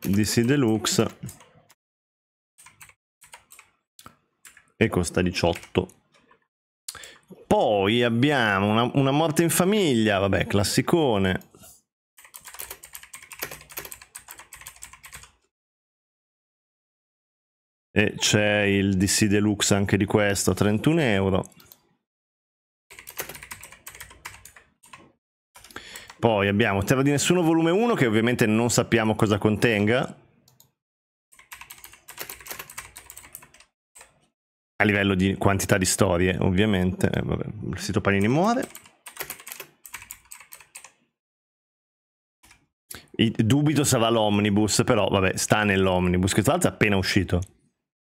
DC Deluxe. E costa 18. Poi abbiamo una morte in famiglia, vabbè, classicone. E c'è il DC Deluxe anche di questo, 31 euro. Poi abbiamo Terra di Nessuno volume 1, che ovviamente non sappiamo cosa contenga a livello di quantità di storie, ovviamente. Vabbè, il sito Panini muore. Dubito sarà l'omnibus, però vabbè, sta nell'omnibus, che tra l'altro è appena uscito.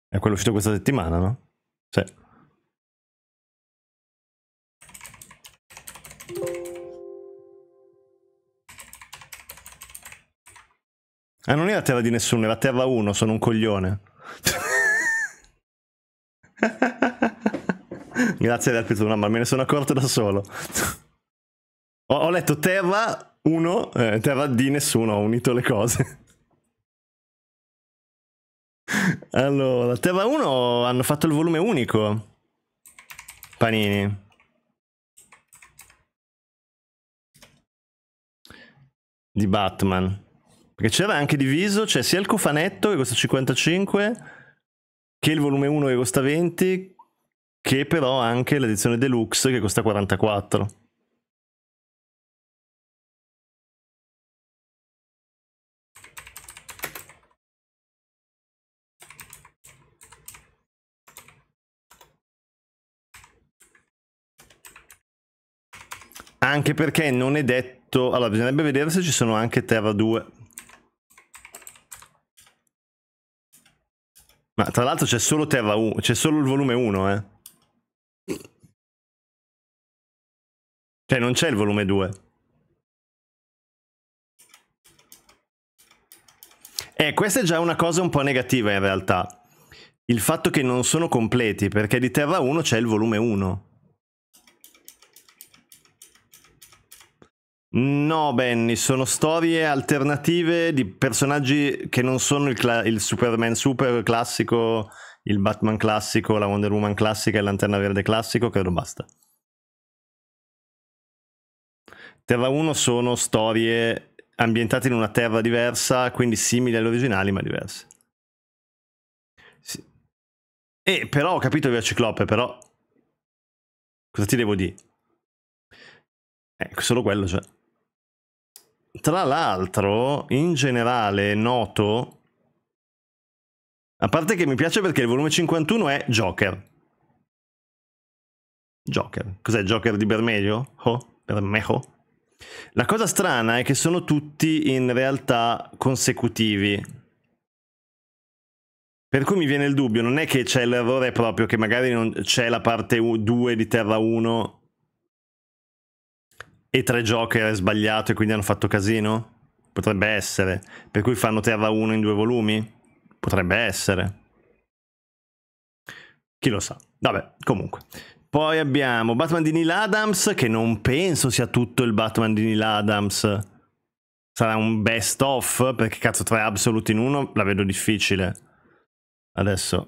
È quello uscito questa settimana, no? Sì. Ah, non era Terra di Nessuno, era Terra 1, sono un coglione. Grazie all'arbitro, no, ma me ne sono accorto da solo. Ho letto Terra 1, Terra di Nessuno, ho unito le cose. Allora, Terra 1 hanno fatto il volume unico, Panini. Di Batman. Perché c'era anche diviso, c'è sia il cofanetto, che costa 55, che il volume 1, che costa 20, che però anche l'edizione deluxe, che costa 44. Anche perché non è detto... Allora, bisognerebbe vedere se ci sono anche Terra 2... Ma tra l'altro c'è solo Terra 1, c'è solo il volume 1, eh. Cioè non c'è il volume 2. Questa è già una cosa un po' negativa in realtà. Il fatto che non sono completi, perché di Terra 1 c'è il volume 1. No, Benny, sono storie alternative di personaggi che non sono il Superman super classico, il Batman classico, la Wonder Woman classica e la Lanterna Verde classico, credo basta. Terra 1 sono storie ambientate in una terra diversa, quindi simili alle originali ma diverse. Sì. Però ho capito via Ciclope, però... Cosa ti devo dire? Ecco, solo quello c'è. Cioè. Tra l'altro, in generale, noto, a parte che mi piace perché il volume 51 è Joker. Joker. Cos'è Joker di Bermejo? Oh, Bermejo. La cosa strana è che sono tutti in realtà consecutivi. Per cui mi viene il dubbio, non è che c'è l'errore proprio che magari non c'è la parte 2 di Terra 1 e Tre Joker è sbagliato e quindi hanno fatto casino? Potrebbe essere. Per cui fanno Terra 1 in 2 volumi? Potrebbe essere. Chi lo sa. Vabbè, comunque. Poi abbiamo Batman di Neil Adams, che non penso sia tutto il Batman di Neil Adams. Sarà un best of, perché cazzo 3 Absolute in 1 la vedo difficile. Adesso...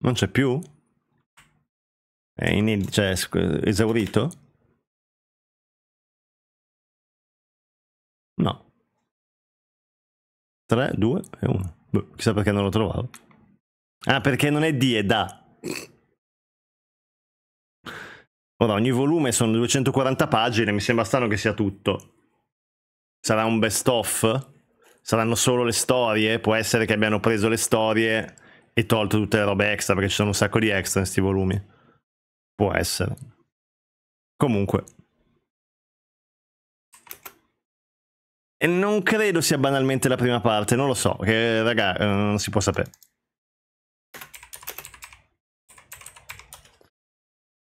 Non c'è più? È cioè, esaurito? No. 3, 2 e 1. Boh, chissà perché non lo trovavo. Ah, perché non è D, è da. Ora, ogni volume sono 240 pagine, mi sembra strano che sia tutto. Sarà un best of? Saranno solo le storie? Può essere che abbiano preso le storie... E tolto tutte le robe extra, perché ci sono un sacco di extra in sti volumi. Può essere. Comunque. E non credo sia banalmente la prima parte, non lo so. Che raga, non si può sapere.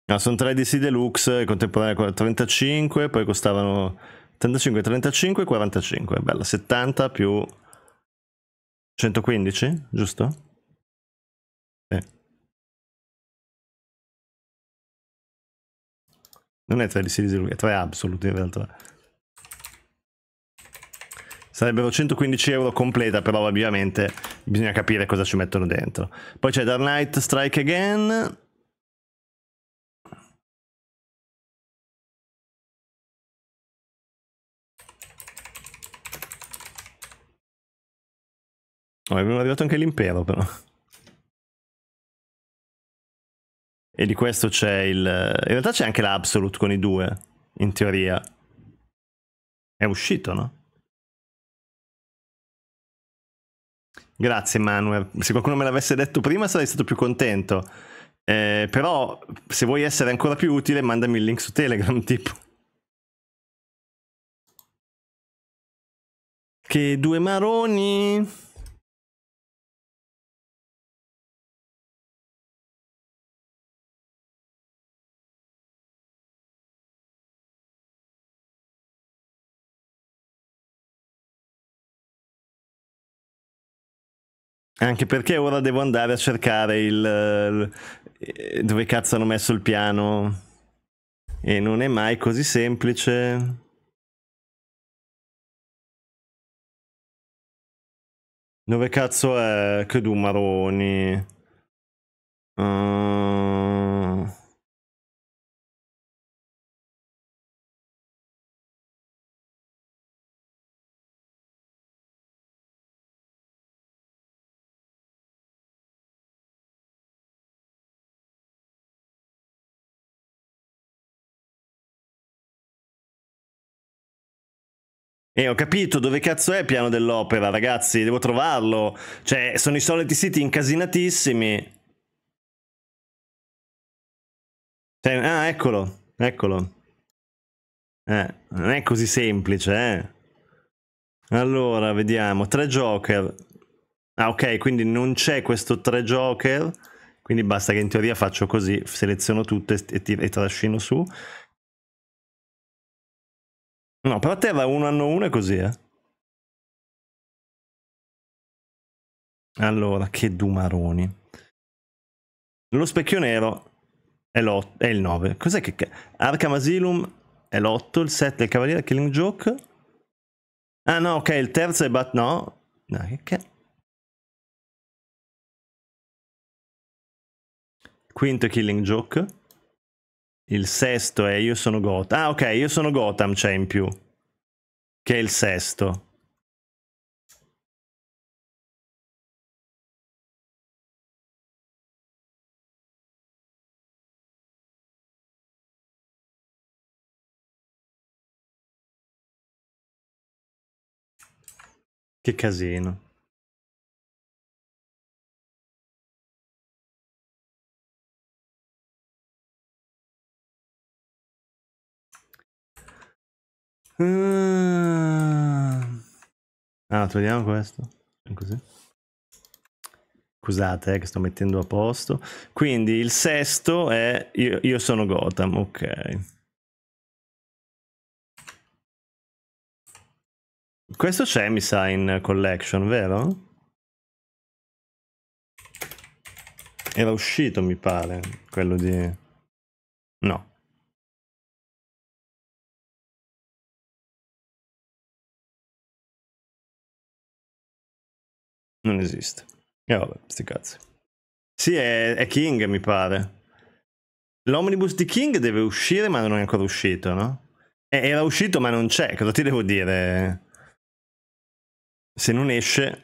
No, sono 3 DC Deluxe, contemporanea 35, poi costavano 35, 35 e 45. Bella, 70 più 115, giusto? Non è 3 di series, è 3 Absolute in realtà. Sarebbero 115 euro completa, però ovviamente bisogna capire cosa ci mettono dentro. Poi c'è Dark Knight Strike Again. Oh, è arrivato anche l'Impero però. E di questo c'è il... In realtà c'è anche l'Absolute con i due, in teoria. È uscito, no? Grazie Manuel, se qualcuno me l'avesse detto prima sarei stato più contento. Però se vuoi essere ancora più utile mandami il link su Telegram, tipo. Che due maroni. Anche perché ora devo andare a cercare il dove cazzo hanno messo il piano. E non è mai così semplice. Dove cazzo è? Che du maroni. Ho capito dove cazzo è piano dell'opera, ragazzi, devo trovarlo. Cioè, sono i soliti siti incasinatissimi. Cioè, ah, eccolo, eccolo. Non è così semplice, Allora, vediamo, Tre Joker. Ah, ok, quindi non c'è questo Tre Joker, quindi basta che in teoria faccio così, seleziono tutto e trascino su. No, però Terra 1 Anno 1 è così, Allora, che dumaroni. Lo Specchio Nero è il 9. Cos'è che... Arkham Asylum è l'8, il 7 è il Cavaliere, Killing Joke. Ah no, ok, il terzo è Bat... No. No, che... Il quinto è Killing Joke. Il sesto è Io sono Gotham. Ah, ok, Io sono Gotham c'è in più. Che è il sesto. Che casino. Ah, togliamo questo. Così. Scusate, che sto mettendo a posto. Quindi il sesto è Io sono Gotham, ok. Questo c'è, mi sa, in collection, vero? Era uscito, mi pare, quello di... No. Non esiste. E vabbè, sti cazzi. Sì, è King, mi pare. L'omnibus di King deve uscire, ma non è ancora uscito, no? Era uscito, ma non c'è. Cosa ti devo dire? Se non esce...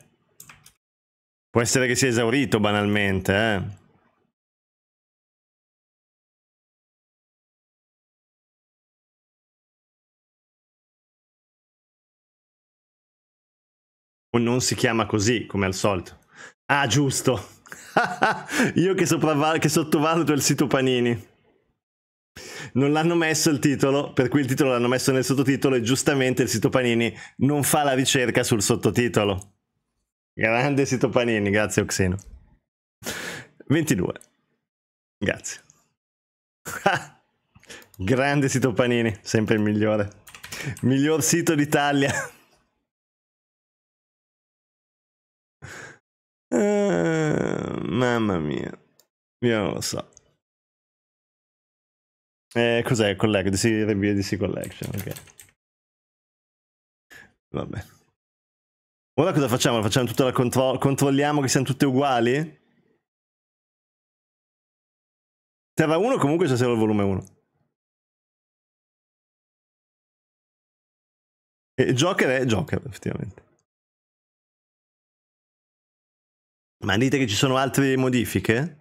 Può essere che sia esaurito, banalmente, O non si chiama così, come al solito. Ah, giusto. Io che sottovaluto il sito Panini. Non l'hanno messo il titolo, per cui il titolo l'hanno messo nel sottotitolo e giustamente il sito Panini non fa la ricerca sul sottotitolo. Grande sito Panini, grazie Oxeno. 22. Grazie. Grande sito Panini, sempre il migliore. Miglior sito d'Italia. Mamma mia, io non lo so. Cos'è? DC Collection. Ok. Vabbè. Ora cosa facciamo? Facciamo tutta la controlliamo che siano tutte uguali? Terra 1 comunque c'è solo il volume 1. E Joker è Joker, effettivamente. Ma dite che ci sono altre modifiche?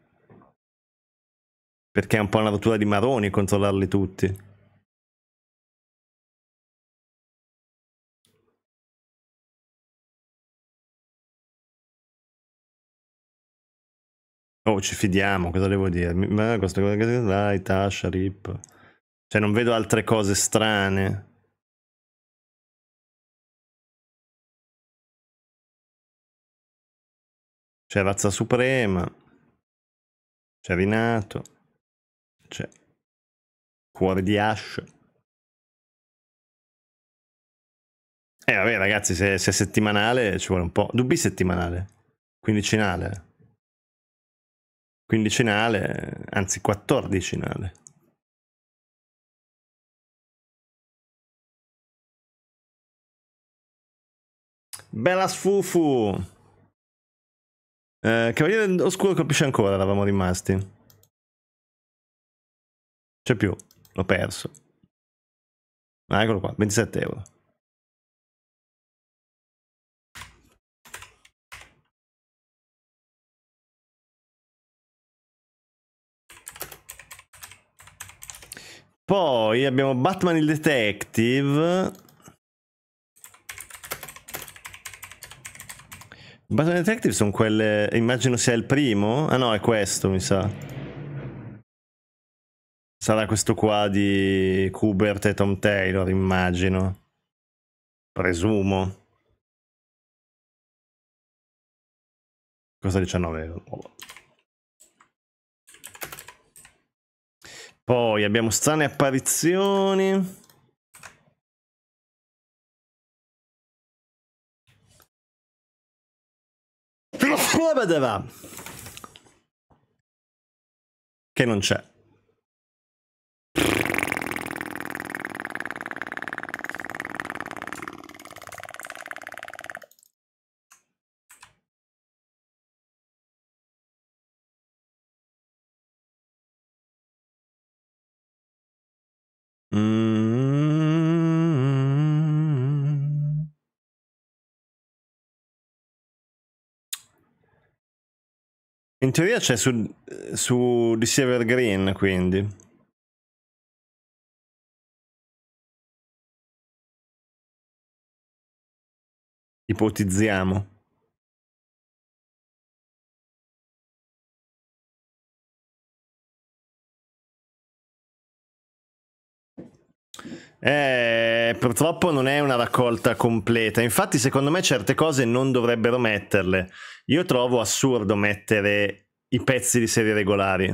Perché è un po' una rottura di maroni controllarli tutti. Oh, ci fidiamo, cosa devo dire? Ma questa cosa che dai, Tasha, Rip. Cioè, non vedo altre cose strane. C'è Razza Suprema. C'è Rinato. C'è Cuore di Ash. Vabbè, ragazzi, se è settimanale ci vuole un po'. Dubbi settimanale. Quindicinale. Quindicinale, anzi quattordicinale. Bella sfufu! Cavaliere Oscuro colpisce ancora, eravamo rimasti. C'è più, l'ho perso. Ah, eccolo qua, 27 euro. Poi abbiamo Batman il Detective. Batman il Detective sono quelle... immagino sia il primo. Ah no, è questo, mi sa. Sarà questo qua di Kubert e Tom Taylor, immagino. Presumo. Costa 19 euro. Poi abbiamo strane apparizioni. Che non c'è. In teoria c'è su DC Evergreen, quindi. Ipotizziamo. Purtroppo non è una raccolta completa, infatti secondo me certe cose non dovrebbero metterle. Io trovo assurdo mettere i pezzi di serie regolari.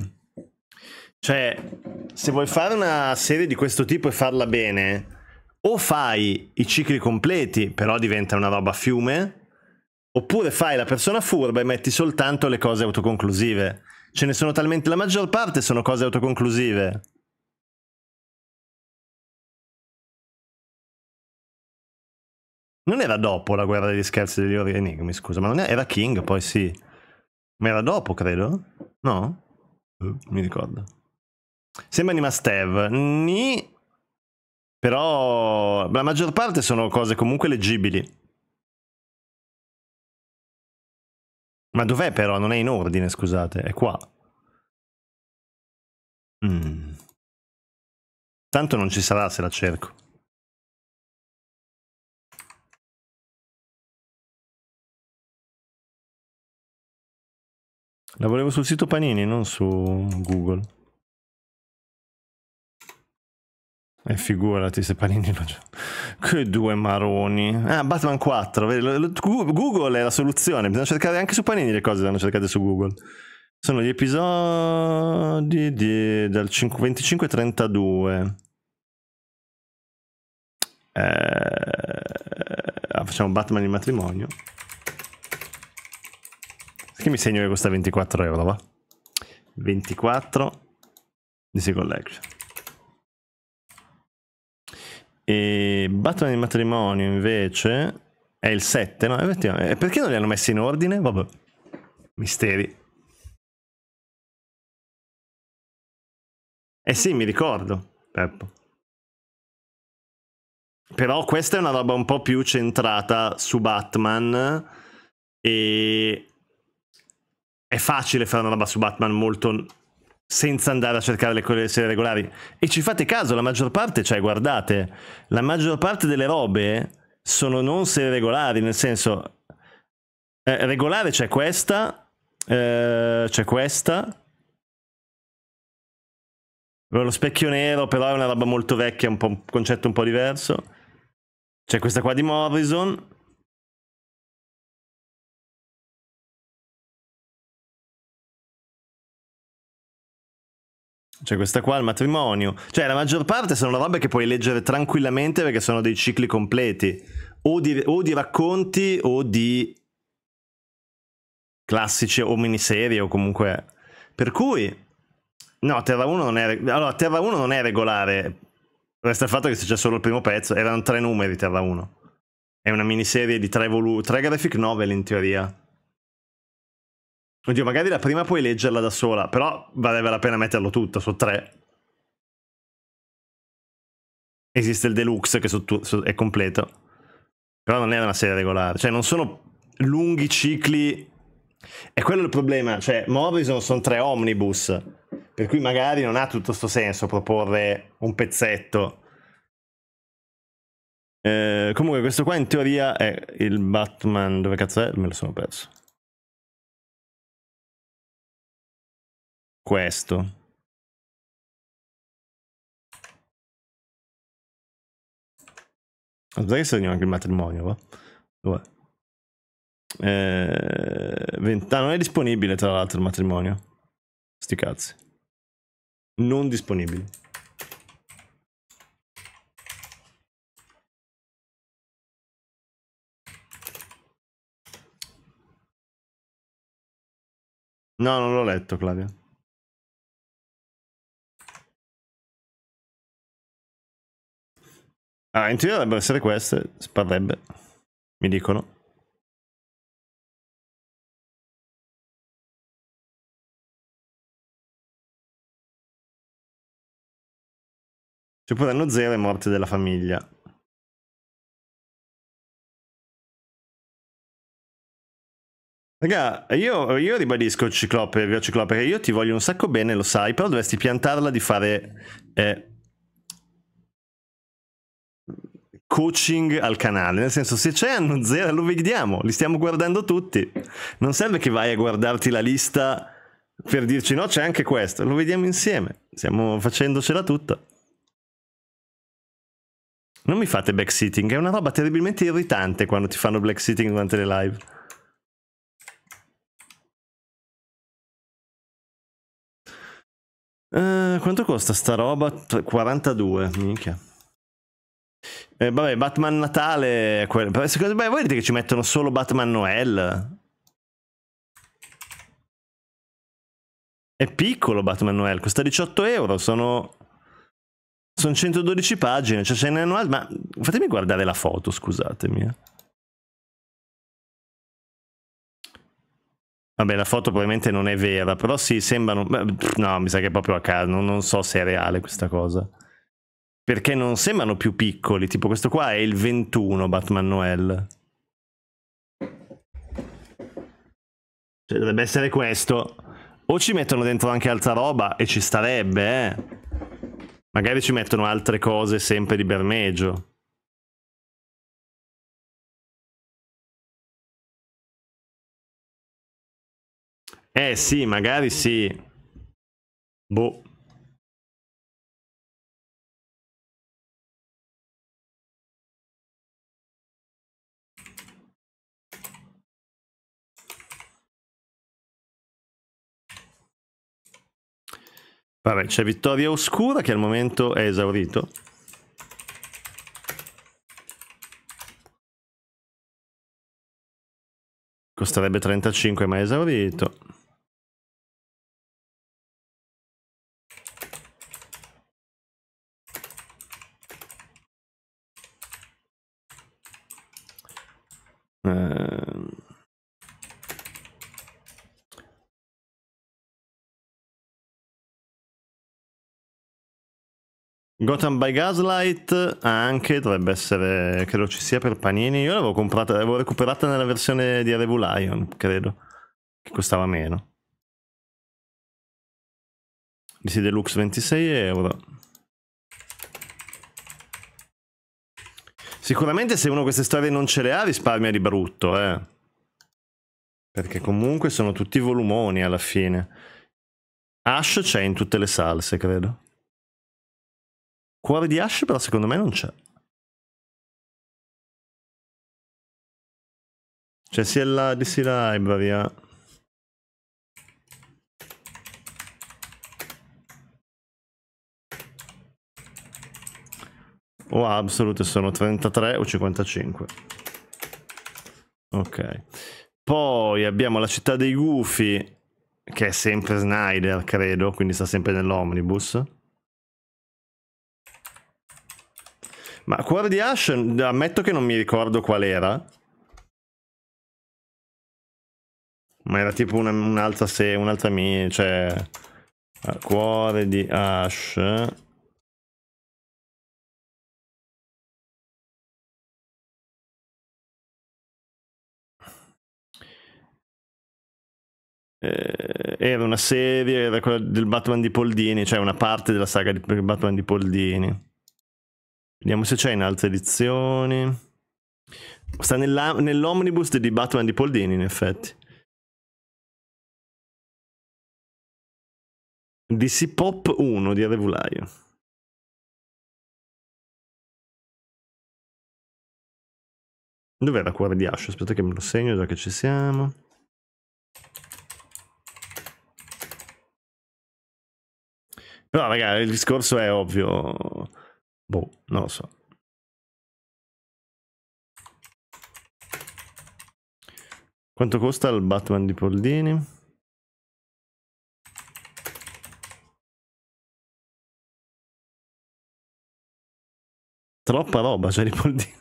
Cioè, se vuoi fare una serie di questo tipo e farla bene, o fai i cicli completi, però diventa una roba a fiume, oppure fai la persona furba e metti soltanto le cose autoconclusive. Ce ne sono talmente, la maggior parte sono cose autoconclusive. Non era dopo la guerra degli scherzi degli enigmi, scusa, ma non era King, poi sì. Ma era dopo, credo? No? Mi ricordo. Sembra di Mastev. Ni... Però la maggior parte sono cose comunque leggibili. Ma dov'è però? Non è in ordine, scusate. È qua. Tanto non ci sarà se la cerco. La volevo sul sito Panini, non su Google. E figurati se Panini lo gioca. Che due maroni. Ah, Batman 4. Google è la soluzione. Bisogna cercare anche su Panini le cose, vanno cercate su Google. Sono gli episodi dal 25-32. Facciamo Batman in matrimonio. Che mi segno che costa 24 euro, va? 24 DC Collection. E Batman di matrimonio invece è il 7, no? Effettivamente. Perché non li hanno messi in ordine? Vabbè. Misteri. Eh sì, mi ricordo, Peppo. Però questa è una roba un po' più centrata su Batman e... È facile fare una roba su Batman molto senza andare a cercare le serie regolari. E ci fate caso, la maggior parte, cioè guardate, la maggior parte delle robe sono non serie regolari, nel senso regolare c'è questa, c'è questa, Lo Specchio Nero però è una roba molto vecchia, un concetto un po' diverso, c'è questa qua di Morrison. C'è questa qua, il matrimonio. Cioè la maggior parte sono robe che puoi leggere tranquillamente perché sono dei cicli completi o di racconti o di classici o miniserie o comunque. Per cui no, Terra 1 non è, allora, Terra 1 non è regolare. Resta il fatto che se c'è solo il primo pezzo. Erano 3 numeri Terra 1. È una miniserie di 3 graphic novel in teoria. Oddio, magari la prima puoi leggerla da sola, però varrebbe la pena metterlo tutto, su 3. Esiste il Deluxe che è completo, però non è una serie regolare, cioè non sono lunghi cicli, è quello il problema, cioè Morrison sono 3 omnibus, per cui magari non ha tutto sto senso proporre un pezzetto. Comunque questo qua in teoria è il Batman, dove cazzo è? Me lo sono perso. Questo. Aspetta che segno anche il matrimonio, va? Dov'è? Non è disponibile tra l'altro il matrimonio. Sti cazzi. Non disponibile. No, non l'ho letto, Claudia. Ah, in teoria dovrebbero essere queste, sparrebbe, mi dicono. C'è pure anno 0 e morte della famiglia. Raga, io ribadisco Ciclope, via Ciclope, perché io ti voglio un sacco bene, lo sai, però dovresti piantarla di fare... coaching al canale, nel senso, se c'è anno 0 lo vediamo, li stiamo guardando tutti, non serve che vai a guardarti la lista per dirci no c'è anche questo, lo vediamo insieme, stiamo facendocela tutta. Non mi fate backseating, è una roba terribilmente irritante quando ti fanno backseating durante le live. Quanto costa sta roba? 42, minchia. Vabbè, Batman Natale è quello. Beh, voi dite che ci mettono solo Batman Noel. È piccolo Batman Noel, costa 18 euro, sono 112 pagine, cioè c'è un... Ma fatemi guardare la foto, scusatemi. Vabbè, la foto probabilmente non è vera, però sì, sembrano... No, mi sa che è proprio a caso, non so se è reale questa cosa, perché non sembrano più piccoli, tipo questo qua è il 21 Batman Noel. Cioè, dovrebbe essere questo. O ci mettono dentro anche altra roba, e ci starebbe, eh. Magari ci mettono altre cose sempre di bermeggio. Eh sì, magari sì. Boh. Vabbè, c'è Vittoria Oscura che al momento è esaurito. Costerebbe 35 ma è esaurito. Gotham by Gaslight anche dovrebbe essere, credo ci sia per Panini. Io l'avevo comprata, l'avevo recuperata nella versione di Revu Lion, credo, che costava meno. DC Deluxe 26 euro. Sicuramente se uno queste storie non ce le ha risparmia di brutto, perché comunque sono tutti volumoni alla fine. Ash c'è in tutte le salse, credo. Cuore di Ash però secondo me non c'è. Cioè sia la DC Library, o Absolute sono 33 o 55. Ok. Poi abbiamo la città dei gufi, che è sempre Snyder, credo, quindi sta sempre nell'omnibus. Ma Cuore di Ash, ammetto che non mi ricordo qual era. Ma era tipo un'altra mini, cioè... Cuore di Ash... era una serie, era quella del Batman di Poldini, cioè una parte della saga di Batman di Poldini. Vediamo se c'è in altre edizioni. Sta nell'omnibus di Batman di Poldini, in effetti. DC Pop 1 di Arevulaio. Dov'era Cuore di Ascio? Aspetta che me lo segno, già che ci siamo. Però ragazzi, il discorso è ovvio. Boh, non lo so. Quanto costa il Batman di Poldini? Troppa roba, cioè di Poldini.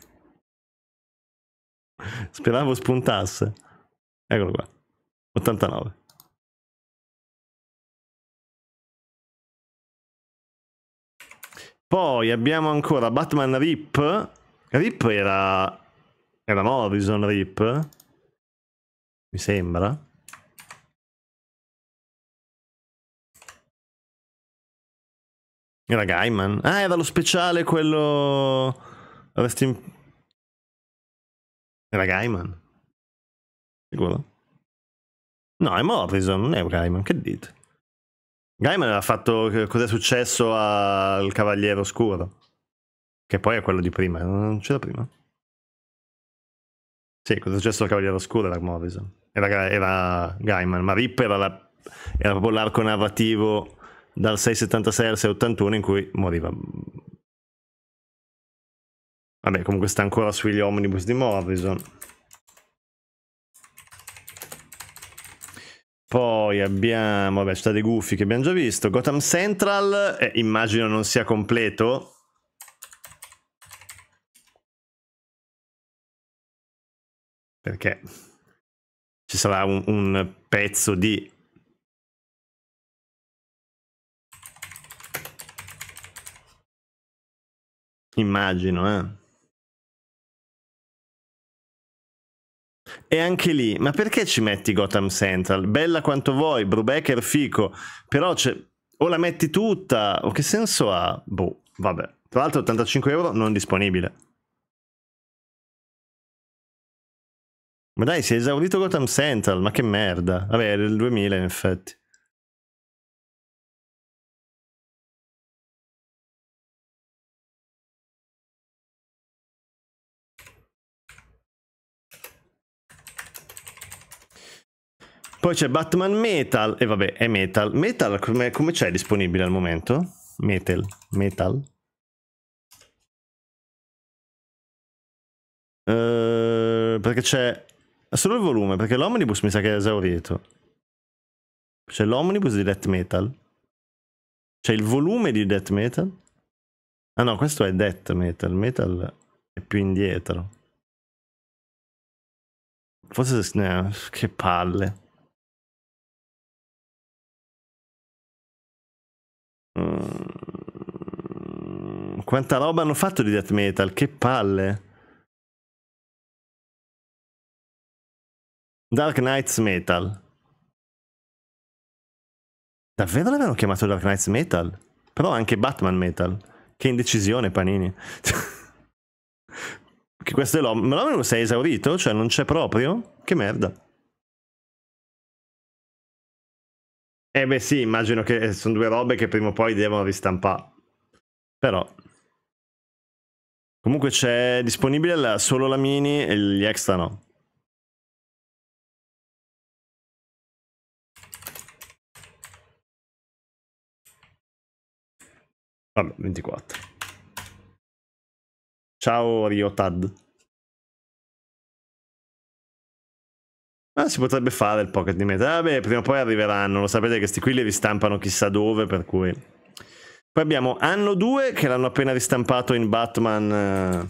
Speravo spuntasse. Eccolo qua. 89. Poi abbiamo ancora Batman Rip. Rip era Morrison Rip, mi sembra. Era Gaiman. Ah, era lo speciale quello... Era Gaiman. Sicuro? No, è Morrison, non è Gaiman, che dite? Gaiman aveva fatto Cos'è successo al Cavaliere Oscuro, che poi è quello di prima. Non c'era prima? Sì, Cos'è successo al Cavaliere Oscuro era Morrison. Era Gaiman, ma Rip era proprio l'arco narrativo dal 676 al 681 in cui moriva. Vabbè, comunque sta ancora sugli omnibus di Morrison. Poi abbiamo, vabbè, Città dei Gufi che abbiamo già visto. Gotham Central, immagino non sia completo. Perché ci sarà un pezzo di... Immagino, E anche lì, ma perché ci metti Gotham Central? Bella quanto vuoi, Brubaker fico, però o la metti tutta, o che senso ha? Boh, vabbè. Tra l'altro 85 euro non disponibile. Ma dai, si è esaurito Gotham Central, ma che merda. Vabbè, era del 2000 in effetti. Poi c'è Batman Metal, e vabbè, è Metal. Metal come c'è disponibile al momento? Metal. Perché c'è solo il volume, perché l'omnibus mi sa che è esaurito. C'è l'omnibus di Death Metal. C'è il volume di Death Metal. Ah no, questo è Death Metal. Metal è più indietro. Forse... No, che palle. Quanta roba hanno fatto di death metal, che palle. Dark Knights Metal. Davvero l'avevano chiamato Dark Knights Metal? Però anche Batman Metal. Che indecisione, Panini. Che questo è l'Omnibus. Ma l'Omnibus sei esaurito? Cioè non c'è proprio? Che merda. Eh beh sì, immagino che sono due robe che prima o poi devono ristampare. Però comunque c'è disponibile solo la mini e gli extra no. Vabbè, 24. Ciao Riotad. Ah, si potrebbe fare il Pocket di Meta. Vabbè, prima o poi arriveranno. Lo sapete che sti qui li ristampano chissà dove, per cui... Poi abbiamo Anno 2, che l'hanno appena ristampato in Batman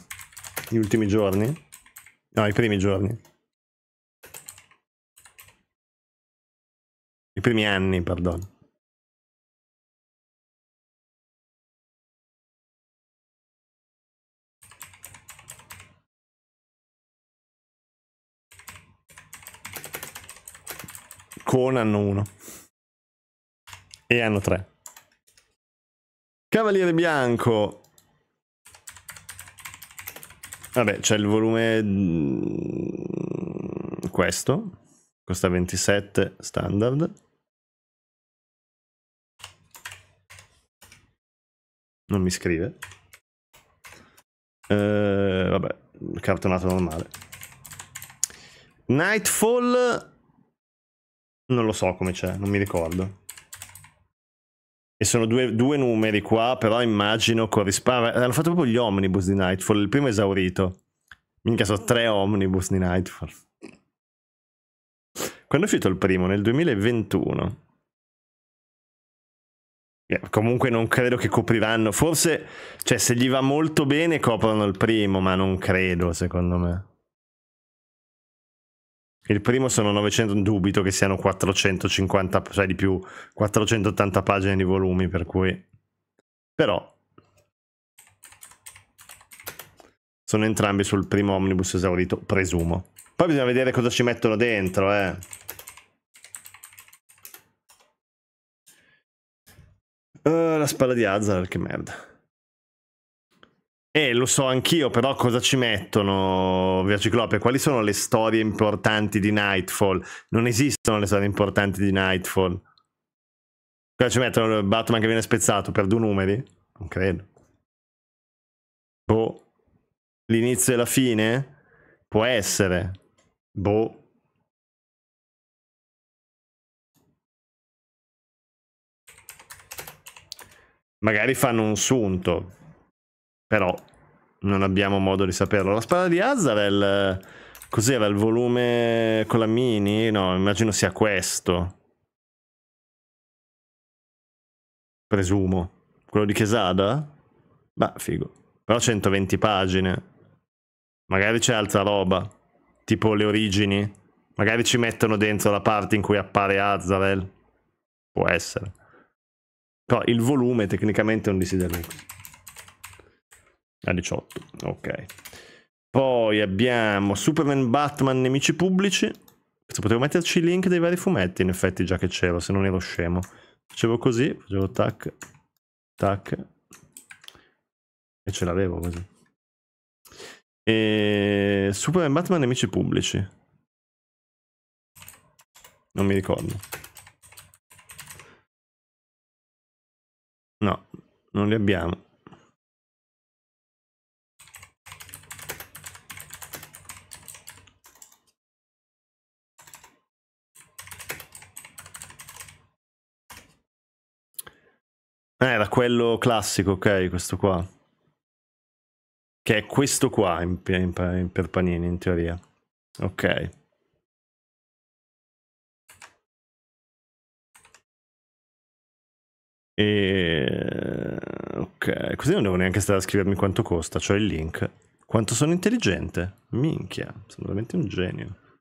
gli ultimi giorni. No, i primi giorni. I primi anni, perdono. Con Anno 1 e Anno 3. Cavaliere Bianco. Vabbè, c'è il volume questo. Costa 27 standard. Non mi scrive. Vabbè, cartonato normale. Nightfall. Non lo so come c'è, non mi ricordo. E sono due numeri qua, però immagino corrisponda. Hanno fatto proprio gli omnibus di Nightfall, il primo esaurito. Minchia, sono 3 omnibus di Nightfall. Quando è uscito il primo? Nel 2021. Comunque non credo che copriranno. Forse, cioè, se gli va molto bene coprono il primo, ma non credo, secondo me. Il primo sono 900, dubito che siano 450, cioè di più, 480 pagine di volumi, per cui... Però... Sono entrambi sul primo omnibus esaurito, presumo. Poi bisogna vedere cosa ci mettono dentro, la spada di Hazard, che merda. Lo so anch'io, però cosa ci mettono, Via Ciclope? Quali sono le storie importanti di Nightfall? Non esistono le storie importanti di Nightfall. Cosa ci mettono? Batman che viene spezzato per 2 numeri? Non credo. Boh. L'inizio e la fine? Può essere. Boh. Magari fanno un sunto. Però non abbiamo modo di saperlo. La spada di Hazard è il... Cos'era il volume con la mini? No, immagino sia questo. Presumo. Quello di Quesada? Bah, figo. Però 120 pagine. Magari c'è altra roba. Tipo le origini. Magari ci mettono dentro la parte in cui appare Hazard. Può essere. Però il volume tecnicamente è un DC Deluxe. A 18, ok. Poi abbiamo Superman, Batman, nemici pubblici. Potevo metterci i link dei vari fumetti, in effetti, già che c'ero, se non ero scemo. Facevo così, facevo tac, tac. E ce l'avevo così. E... Superman, Batman, nemici pubblici. Non mi ricordo. No, non li abbiamo. Era quello classico, ok, questo qua. Che è questo qua per Panini, in teoria. Ok. E... Ok, così non devo neanche stare a scrivermi quanto costa, cioè il link. Quanto sono intelligente. Minchia, sono veramente un genio.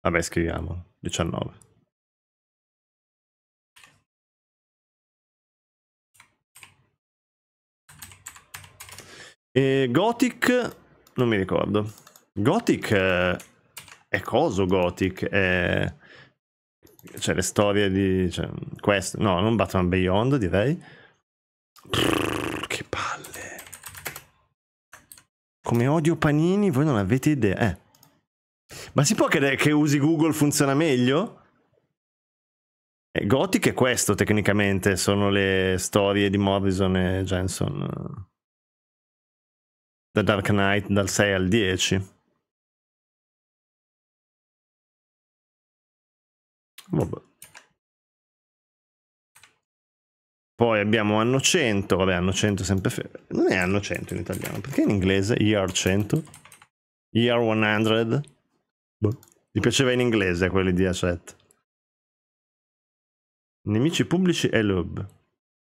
Vabbè, scriviamo. 19. E Gothic, non mi ricordo. Gothic è coso Gothic? È cioè le storie di, cioè, questo, no, non Batman Beyond, direi. Brrr, che palle, come odio Panini, voi non avete idea. Ma si può che usi Google, funziona meglio? Gothic è questo, tecnicamente sono le storie di Morrison e Jensen, The Dark Knight dal 6 al 10. Vabbè. Poi abbiamo anno 100, vabbè, anno 100 sempre non è anno 100 in italiano, perché in inglese year 100, year 100. Boh. Mi piaceva in inglese quelli di Acet. Nemici pubblici e lub.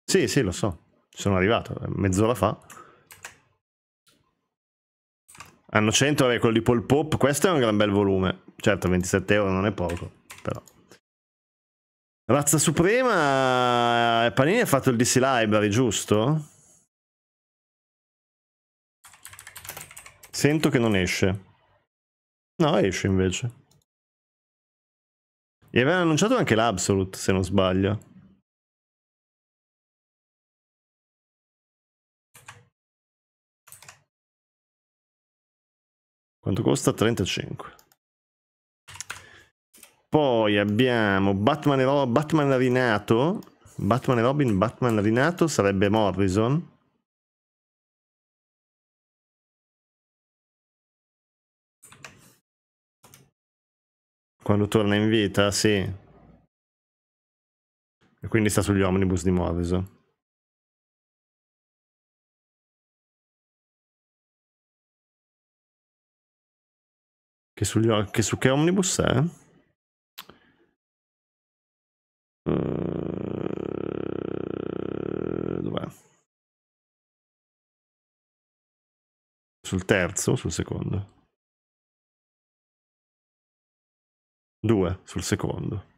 Sì, sì, lo so, ci sono arrivato mezz'ora fa. Anno 100, vabbè, quello di Paul Pop, questo è un gran bel volume. Certo, 27 euro non è poco, però. Razza Suprema, Panini ha fatto il DC Library, giusto? Sento che non esce. No, esce invece. E avevano annunciato anche l'Absolute, se non sbaglio. Quanto costa? 35. Poi abbiamo Batman e Robin, Batman rinato. Batman e Robin, Batman rinato sarebbe Morrison. Quando torna in vita, sì. E quindi sta sugli omnibus di Morrison. Che su che omnibus è? Dov'è? Sul terzo o sul secondo? 2 sul secondo.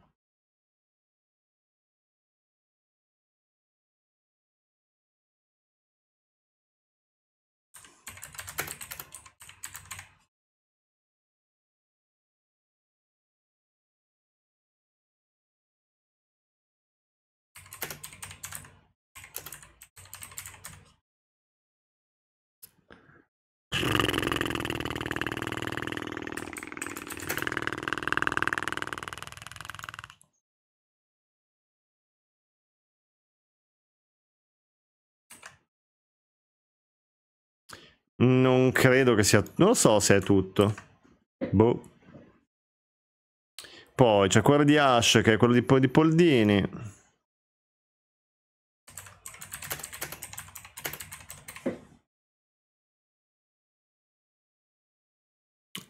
Non credo che sia... Non lo so se è tutto. Boh. Poi c'è quello di Ash, che è quello di Poldini.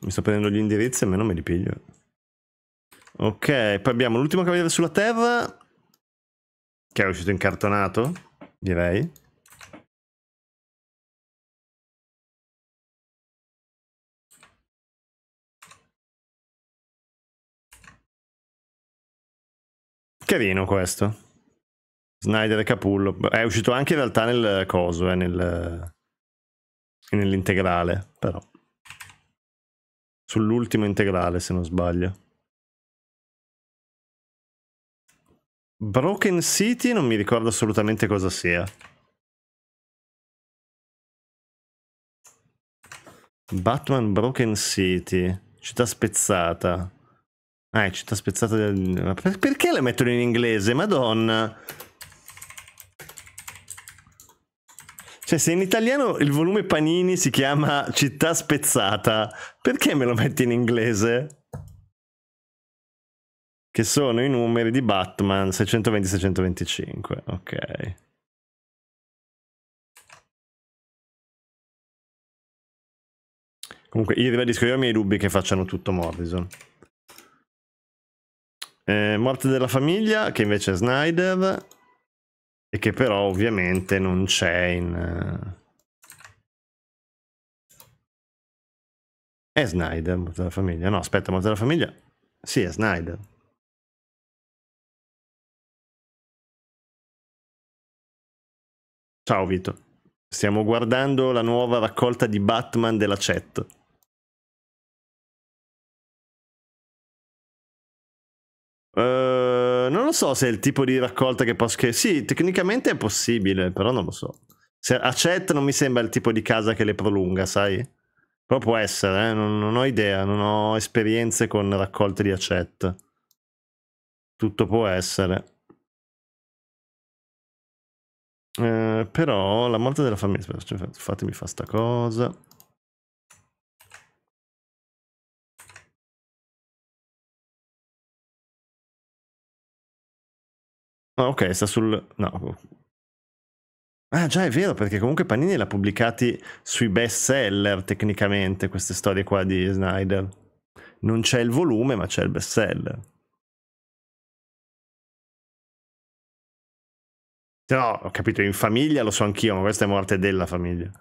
Mi sto prendendo gli indirizzi, almeno me li piglio. Ok, poi abbiamo l'ultimo Cavaliere sulla Terra, che è uscito incartonato, direi. Carino questo. Snyder e Capullo. È uscito anche in realtà nel coso, nell'integrale, però. Sull'ultimo integrale, se non sbaglio. Broken City non mi ricordo assolutamente cosa sia. Batman Broken City. Città spezzata. Ah, è città spezzata del... Perché la mettono in inglese? Madonna! Cioè, se in italiano il volume Panini si chiama Città Spezzata, perché me lo metti in inglese? Che sono i numeri di Batman, 620-625, ok. Comunque, io ribadisco, io ho i miei dubbi che facciano tutto Morrison. Morte della famiglia, che invece è Snyder e che però ovviamente non c'è in... È Snyder, Morte della famiglia? No, aspetta, Morte della famiglia? Sì, è Snyder. Ciao Vito. Stiamo guardando la nuova raccolta di Batman della Chat. Non lo so se è il tipo di raccolta che posso... Che... Sì, tecnicamente è possibile, però non lo so. Se Acet non mi sembra il tipo di casa che le prolunga, sai? Però può essere, non ho idea, non ho esperienze con raccolte di Acet. Tutto può essere. Però la morte della famiglia... Fatemi fa sta cosa... Ah, ok, sta sul... No. Ah, già, è vero, perché comunque Panini l'ha pubblicati sui best seller, tecnicamente, queste storie qua di Snyder. Non c'è il volume, ma c'è il best seller. No, ho capito, in famiglia lo so anch'io, ma questa è morte della famiglia.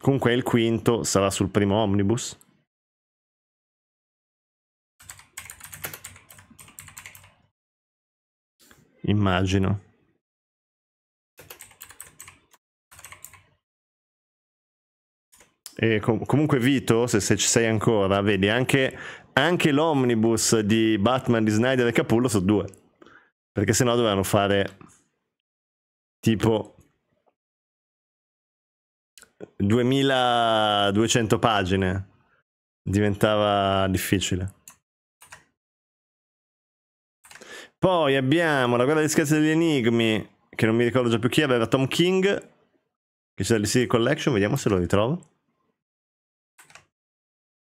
Comunque il quinto sarà sul primo Omnibus. Immagino. E comunque Vito, se ci sei ancora, vedi, anche l'omnibus di Batman di Snyder e Capullo sono due, perché sennò dovevano fare tipo 2200 pagine, diventava difficile. Poi abbiamo La guerra degli scherzi degli enigmi, che non mi ricordo già più chi era, Tom King, che c'è la DC Collection, vediamo se lo ritrovo.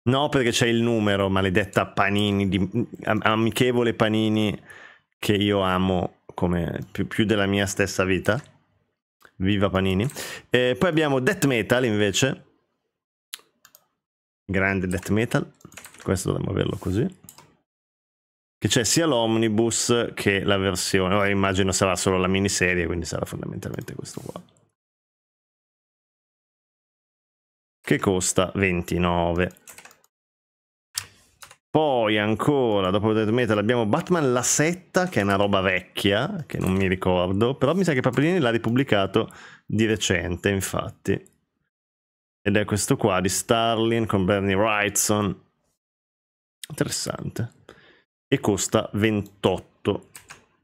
No, perché c'è il numero, maledetta Panini, amichevole Panini, che io amo come più della mia stessa vita. Viva Panini. E poi abbiamo Death Metal invece, grande Death Metal, questo dovremmo averlo così. Che c'è sia l'omnibus che la versione. Ora immagino sarà solo la miniserie, quindi sarà fondamentalmente questo qua. Che costa 29. Poi ancora, dopo Death Metal, abbiamo Batman La Setta, che è una roba vecchia, che non mi ricordo. Però mi sa che Paperini l'ha ripubblicato di recente, infatti. Ed è questo qua, di Starlin con Bernie Wrightson. Interessante. E costa 28.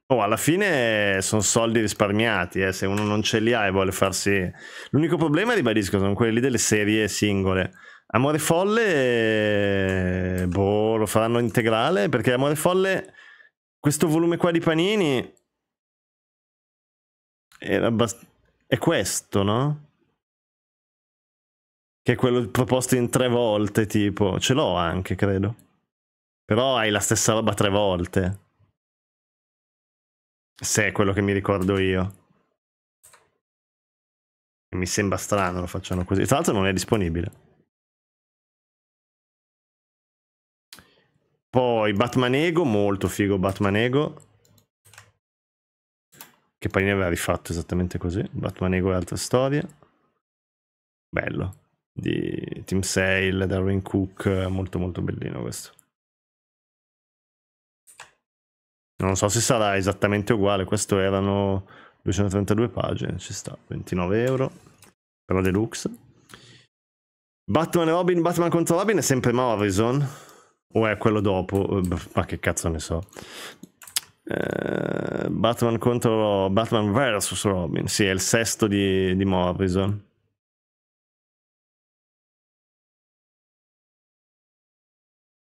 Oh, alla fine sono soldi risparmiati, se uno non ce li ha e vuole farsi... L'unico problema, ribadisco, sono quelli delle serie singole. Amore Folle, boh, lo faranno integrale, perché Amore Folle, questo volume qua di Panini, è questo, no? Che è quello proposto in 3 volte, tipo. Ce l'ho anche, credo. Però hai la stessa roba 3 volte. Se è quello che mi ricordo io. E mi sembra strano lo facciano così. Tra l'altro non è disponibile. Poi Batman Ego, molto figo Batman Ego. Che poi ne aveva rifatto esattamente così. Batman Ego e altre storie. Bello. Di Tim Sale, Darwin Cook, molto molto bellino questo. Non so se sarà esattamente uguale, questo erano 232 pagine, ci sta, 29 euro per la deluxe. Batman e Robin, Batman contro Robin è sempre Morrison? O è quello dopo? Ma che cazzo ne so. Batman contro Batman vs Robin, sì, è il sesto di Morrison.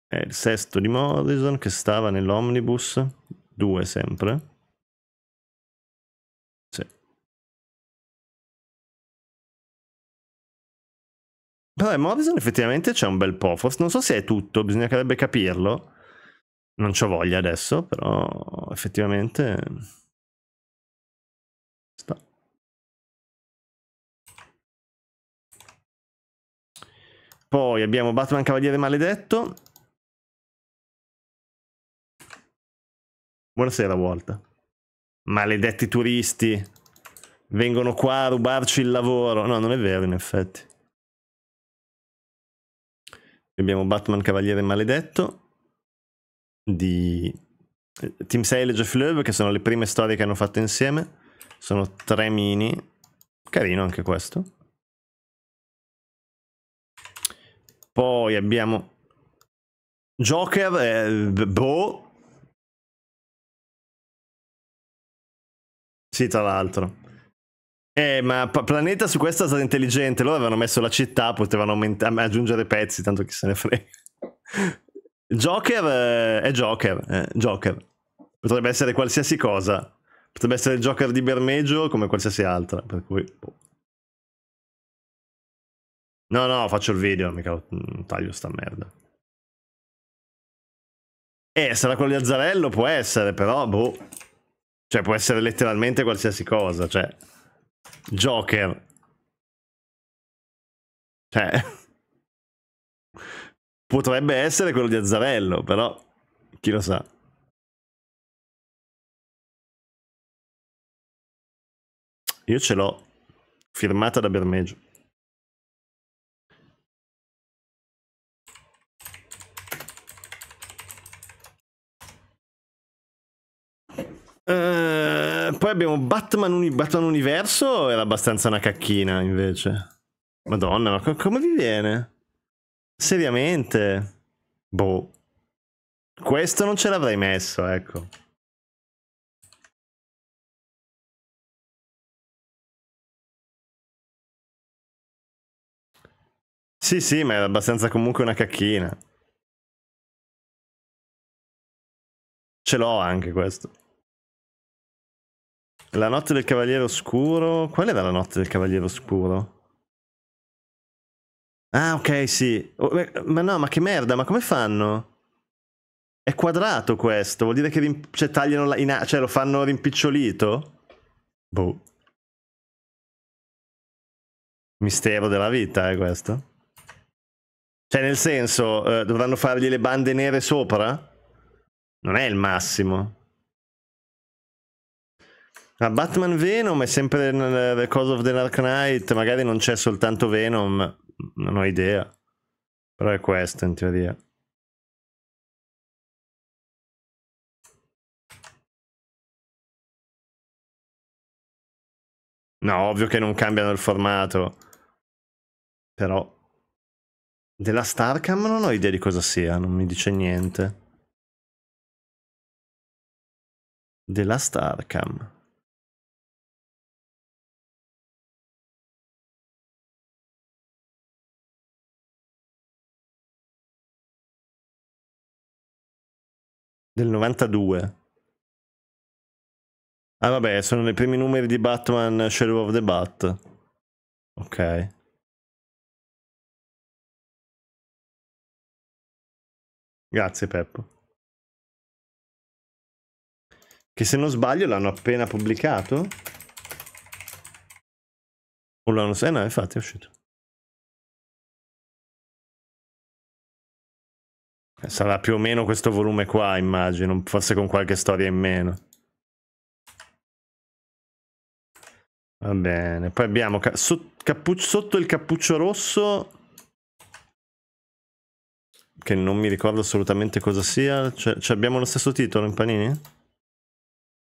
È il sesto di Morrison che stava nell'omnibus. 2 sempre. Sì. Però in Morrison effettivamente c'è un bel po'. Forse non so se è tutto, bisognerebbe capirlo. Non c'ho voglia adesso, però effettivamente sta. Poi abbiamo Batman Cavaliere Maledetto. Buonasera, Walter. Maledetti turisti. Vengono qua a rubarci il lavoro. No, non è vero, in effetti. Abbiamo Batman Cavaliere Maledetto. Di Tim Sale e Jeff Loeb, che sono le prime storie che hanno fatto insieme. Sono 3 mini. Carino anche questo. Poi abbiamo Joker, boh. Sì, tra l'altro. Ma Planeta su questa è stata intelligente. Loro avevano messo la città, potevano aggiungere pezzi, tanto chi se ne frega. Joker è Joker, Joker. Potrebbe essere qualsiasi cosa. Potrebbe essere il Joker di Bermejo come qualsiasi altra, per cui... boh. No, no, faccio il video, mica taglio sta merda. Sarà quello di Azzarello? Può essere, però, boh. Cioè, può essere letteralmente qualsiasi cosa, cioè... Joker. Cioè... potrebbe essere quello di Azzarello, però... chi lo sa. Io ce l'ho. Firmata da Bermejo. Poi abbiamo Batman Universo, era abbastanza una cacchina invece. Madonna, ma come vi viene? Seriamente? Boh. Questo non ce l'avrei messo, ecco. Sì, sì, ma era abbastanza comunque una cacchina. Ce l'ho anche questo. La notte del Cavaliere Oscuro... qual era la notte del Cavaliere Oscuro? Ah, ok, sì. Oh, ma no, ma che merda, ma come fanno? È quadrato questo, vuol dire che cioè, tagliano cioè, lo fanno rimpicciolito? Boh. Mistero della vita, questo. Cioè, nel senso, dovranno fargli le bande nere sopra? Non è il massimo. Ah, Batman Venom è sempre nel The Cause of the Dark Knight, magari non c'è soltanto Venom, non ho idea. Però è questo in teoria. No, ovvio che non cambiano il formato. Però... della Starcam non ho idea di cosa sia, non mi dice niente. Della Starcam. Del 92. Ah vabbè, sono i primi numeri di Batman Shadow of the Bat. Ok. Grazie Peppo. Che se non sbaglio l'hanno appena pubblicato? O l'hanno... no, infatti è uscito. Sarà più o meno questo volume qua, immagino, forse con qualche storia in meno. Va bene, poi abbiamo sotto il cappuccio rosso, che non mi ricordo assolutamente cosa sia. Abbiamo lo stesso titolo in Panini?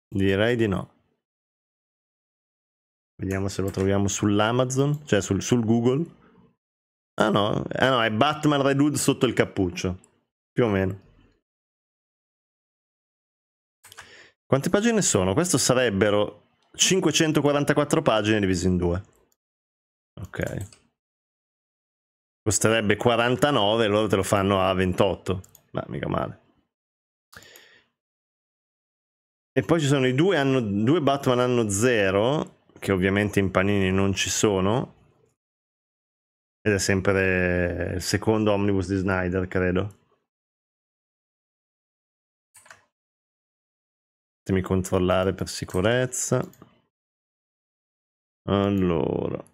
Direi di no. Vediamo se lo troviamo sull'Amazon, cioè sul Google. Ah no, è Batman Red Hood sotto il cappuccio. Più o meno. Quante pagine sono? Questo sarebbero 544 pagine divise in due. Ok. Costerebbe 49, loro te lo fanno a 28. Ma mica male. E poi ci sono i due Batman Anno 0, che ovviamente in Panini non ci sono. Ed è sempre il secondo Omnibus di Snyder, credo. Fatemi controllare per sicurezza. Allora.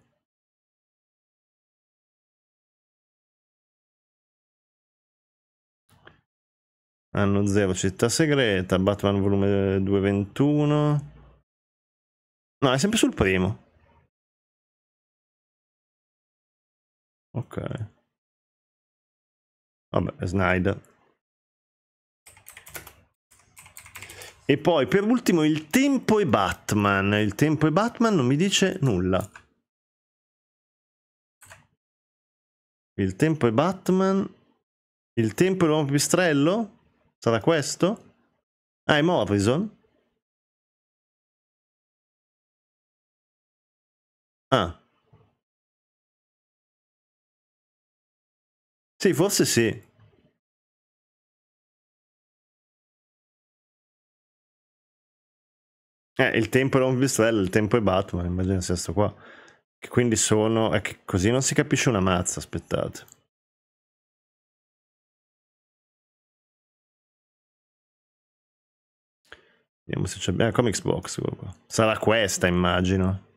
Anno 0 città segreta, Batman volume 221. No, è sempre sul primo. Ok. Vabbè, Snyder. E poi per ultimo il Tempo e Batman. Il Tempo e Batman non mi dice nulla. Il Tempo e Batman Il tempo e l'uomo pipistrello? Sarà questo? Ah, è Morrison? Ah. Sì, forse sì. Il tempo è l'uomo pipistrello, il tempo è Batman, immagino sia sto qua. Che quindi sono... che così non si capisce una mazza, aspettate. Vediamo se c'è... Comics Box, qua. Sarà questa, immagino.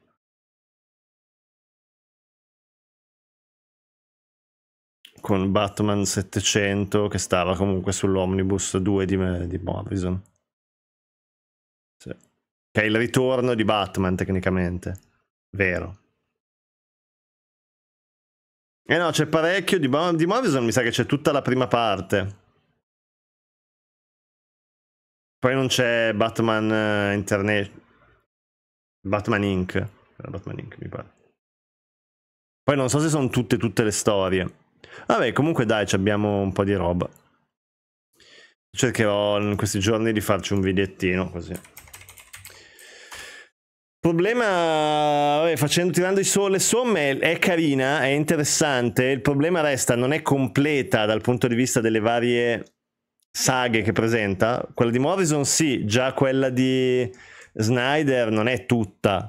Con Batman 700 che stava comunque sull'Omnibus 2 di Morrison. Sì. Che è il ritorno di Batman, tecnicamente. Vero. Eh no, c'è parecchio di Morrison, mi sa che c'è tutta la prima parte. Poi non c'è Batman International. Batman Inc. Era Batman Inc, mi pare. Poi non so se sono tutte le storie. Vabbè, comunque dai, abbiamo un po' di roba. Cercherò in questi giorni di farci un videttino così. Il problema, vabbè, tirando le somme è carina, è interessante. Il problema resta, non è completa dal punto di vista delle varie saghe che presenta. Quella di Morrison sì, già quella di Snyder non è tutta.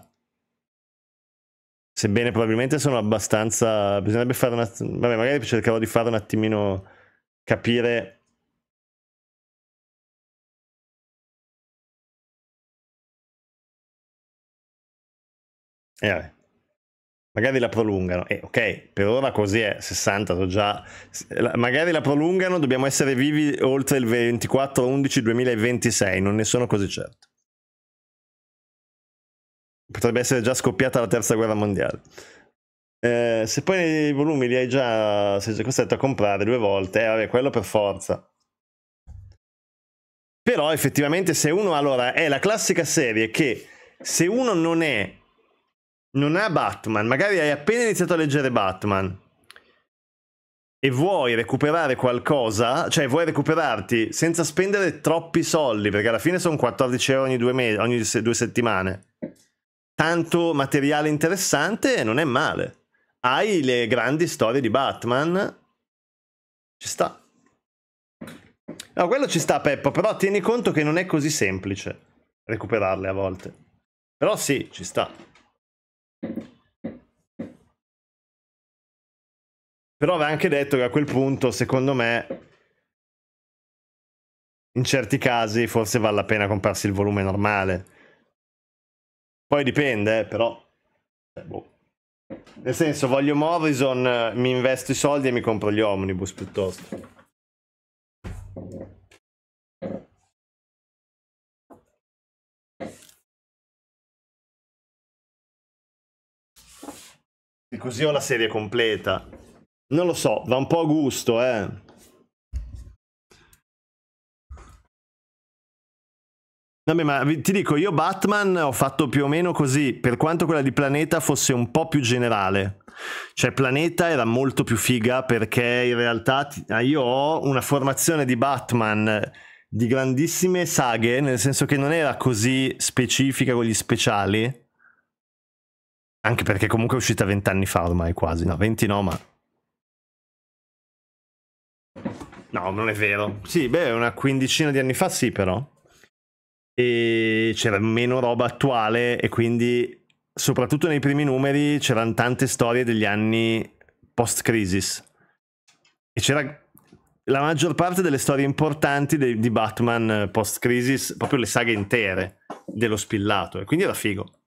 Sebbene probabilmente sono abbastanza... Bisognerebbe fare un attimino... Vabbè, magari cercherò di fare un attimino capire... Vabbè. Magari la prolungano. Ok, per ora così è, 60, so già... Magari la prolungano, dobbiamo essere vivi oltre il 24/11/2026, non ne sono così certo. Potrebbe essere già scoppiata la terza guerra mondiale. Se poi i volumi li hai già... Sei già costretto a comprare 2 volte. Vabbè, quello per forza. Però effettivamente se uno... Allora, è la classica serie che se uno non è... Non ha Batman, magari hai appena iniziato a leggere Batman e vuoi recuperare qualcosa, cioè vuoi recuperarti senza spendere troppi soldi, perché alla fine sono 14 euro ogni 2 mesi, ogni 2 settimane. Tanto materiale interessante, non è male. Hai le grandi storie di Batman. Ci sta. No, quello ci sta, Peppo, però tieni conto che non è così semplice recuperarle a volte. Però sì, ci sta. Però aveva anche detto che a quel punto, secondo me, in certi casi forse vale la pena comprarsi il volume normale. Poi dipende, però... boh. Nel senso, voglio Morrison, mi investo i soldi e mi compro gli Omnibus, piuttosto. E così ho la serie completa. Non lo so, va un po' a gusto, Vabbè, ma ti dico, io Batman ho fatto più o meno così, per quanto quella di Planeta fosse un po' più generale. Cioè Planeta era molto più figa perché in realtà io ho una formazione di Batman di grandissime saghe, nel senso che non era così specifica con gli speciali, anche perché comunque è uscita 20 anni fa ormai quasi, no, 20 no, ma... No, non è vero. Sì, beh, una quindicina di anni fa sì, però. E c'era meno roba attuale e quindi soprattutto nei primi numeri c'erano tante storie degli anni post-crisis e c'era la maggior parte delle storie importanti di Batman post-crisis, proprio le saghe intere dello spillato, e quindi era figo.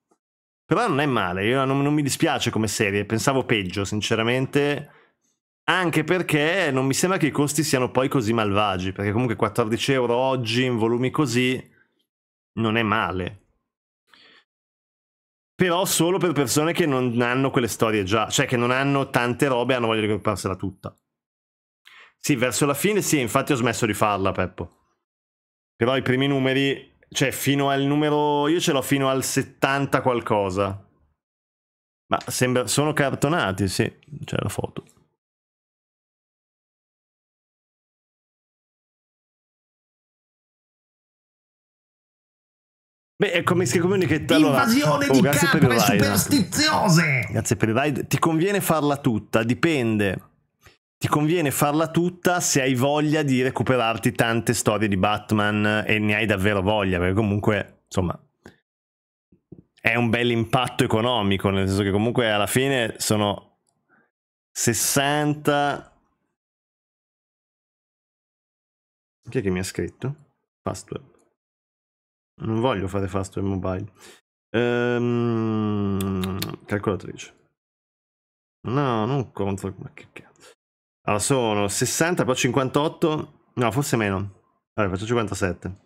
Però non è male, io non mi dispiace come serie, pensavo peggio sinceramente, anche perché non mi sembra che i costi siano poi così malvagi, perché comunque 14 euro oggi in volumi così non è male. Però solo per persone che non hanno quelle storie già, cioè che non hanno tante robe e hanno voglia di comprarsela tutta. Sì, verso la fine sì, infatti ho smesso di farla, Peppo. Però i primi numeri, cioè fino al numero, io ce l'ho fino al 70 qualcosa. Ma sembra, sono cartonati, sì, c'è la foto. Beh, ecco, mi si comunica. Allora, invasione di capre superstiziose. Grazie per il ride. Ti conviene farla tutta, dipende. Ti conviene farla tutta se hai voglia di recuperarti tante storie di Batman e ne hai davvero voglia, perché comunque, insomma, è un bel impatto economico, nel senso che comunque alla fine sono 60... Chi è che mi ha scritto? Fastweb. Non voglio fare fast web mobile. Calcolatrice. No, non conto. Ma che cazzo. Allora sono 60, poi 58. No, forse meno. Allora faccio 57.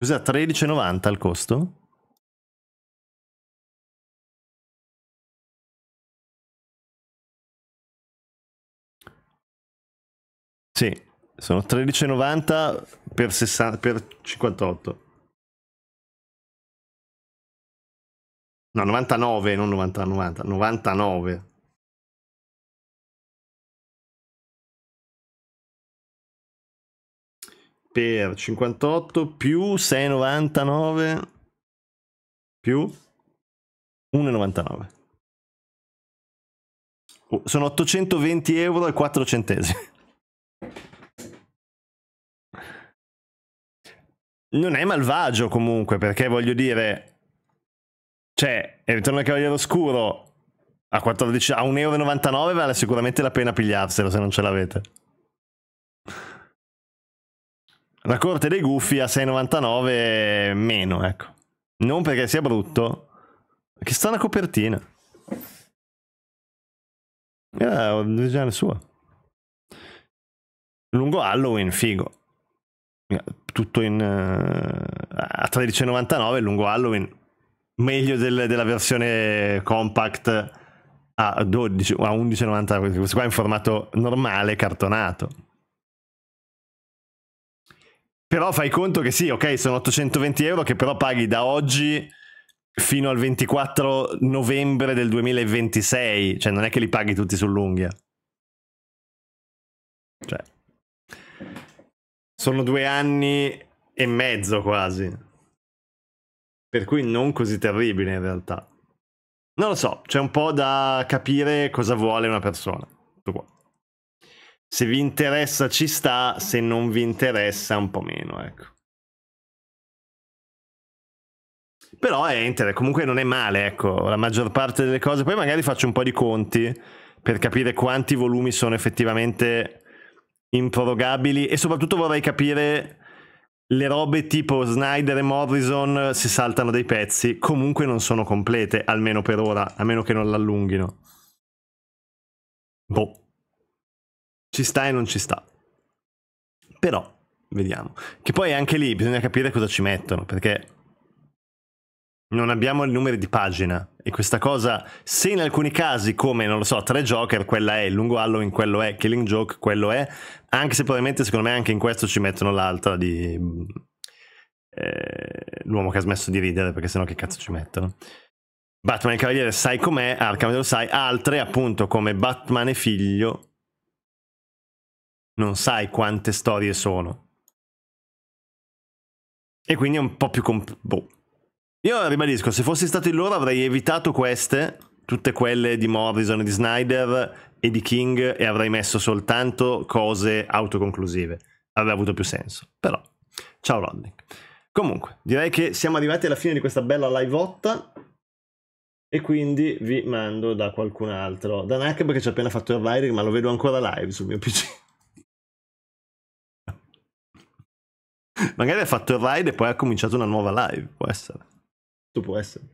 Cos'è? 13,90 il costo? Sì. Sono 13,90 per 60, per 58. No, 99, non 90, 90, 99. Per 58 più 6,99 più 1,99. Sono 820 euro e 4 centesimi. Non è malvagio comunque, perché voglio dire, cioè, il ritorno del Cavaliere Oscuro a 1,99 euro vale sicuramente la pena pigliarselo se non ce l'avete. La Corte dei Gufi a 6,99 meno, ecco. Non perché sia brutto, che strana copertina. Era originale sua. Lungo Halloween, figo. Tutto in a 13,99 lungo Halloween, meglio della versione compact a 11,90. Questo qua è in formato normale, cartonato. Però fai conto che sì, ok, sono 820 euro che però paghi da oggi fino al 24 novembre del 2026, cioè non è che li paghi tutti sull'unghia. Cioè sono 2 anni e mezzo quasi. Per cui non così terribile in realtà. Non lo so, c'è un po' da capire cosa vuole una persona. Tutto qua. Se vi interessa ci sta, se non vi interessa un po' meno, ecco. Però è comunque non è male, ecco, la maggior parte delle cose. Poi magari faccio un po' di conti per capire quanti volumi sono effettivamente improrogabili, e soprattutto vorrei capire le robe tipo Snyder e Morrison si saltano dei pezzi, comunque non sono complete, almeno per ora, a meno che non l'allunghino. Boh, ci sta e non ci sta, però vediamo. Che poi anche lì bisogna capire cosa ci mettono, perché non abbiamo i numeri di pagina, e questa cosa, se in alcuni casi, come non lo so, Tre Joker, quella è il lungo Halloween, quello è Killing Joke, quello è, anche se probabilmente secondo me anche in questo ci mettono l'altra di l'uomo che ha smesso di ridere, perché sennò che cazzo ci mettono. Batman il Cavaliere sai com'è, Arkham lo sai, altre appunto come Batman e Figlio non sai quante storie sono, e quindi è un po' più boh. Io ribadisco, se fossi stato in loro avrei evitato queste, tutte quelle di Morrison e di Snyder e di King, e avrei messo soltanto cose autoconclusive. Avrebbe avuto più senso, però. Ciao Rodney. Comunque, direi che siamo arrivati alla fine di questa bella live-otta, e quindi vi mando da qualcun altro. Da Nakab che ci ha appena fatto il raid, ma lo vedo ancora live sul mio PC. Magari ha fatto il raid e poi ha cominciato una nuova live, può essere. Può essere,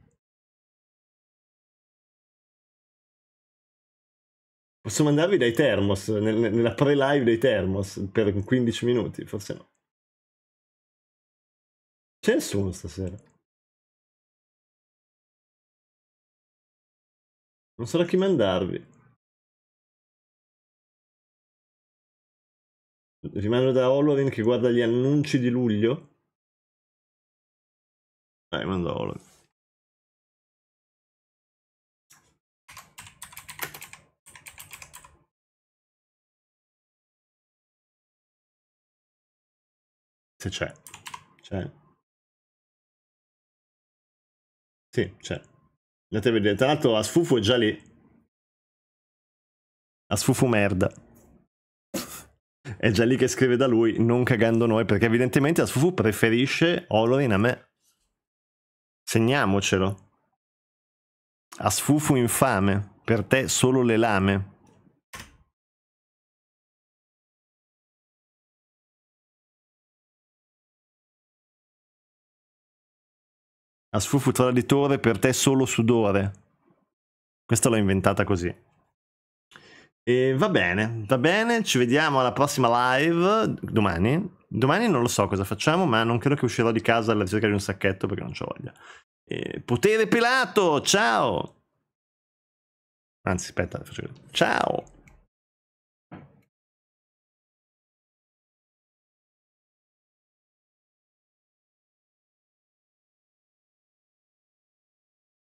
posso mandarvi dai Termos nella pre-live dei Termos per 15 minuti. Forse no, c'è nessuno stasera. Non so da chi mandarvi. Vi mando da Holorin che guarda gli annunci di luglio. Dai, mando Holorin. Se c'è, Sì, c'è. Andate a vedere. Tra l'altro Asfufu è già lì. Asfufu merda. È già lì che scrive da lui, non cagando noi, perché evidentemente Asfufu preferisce Holorin a me. Segniamocelo. Asfufu infame, per te solo le lame. Asfufu traditore, per te solo sudore. Questa l'ho inventata così. E va bene, ci vediamo alla prossima live domani. Domani non lo so cosa facciamo, ma non credo che uscirò di casa alla ricerca di un sacchetto perché non c'ho voglia. E potere pelato, ciao! Anzi, aspetta, faccio vedere. Ciao!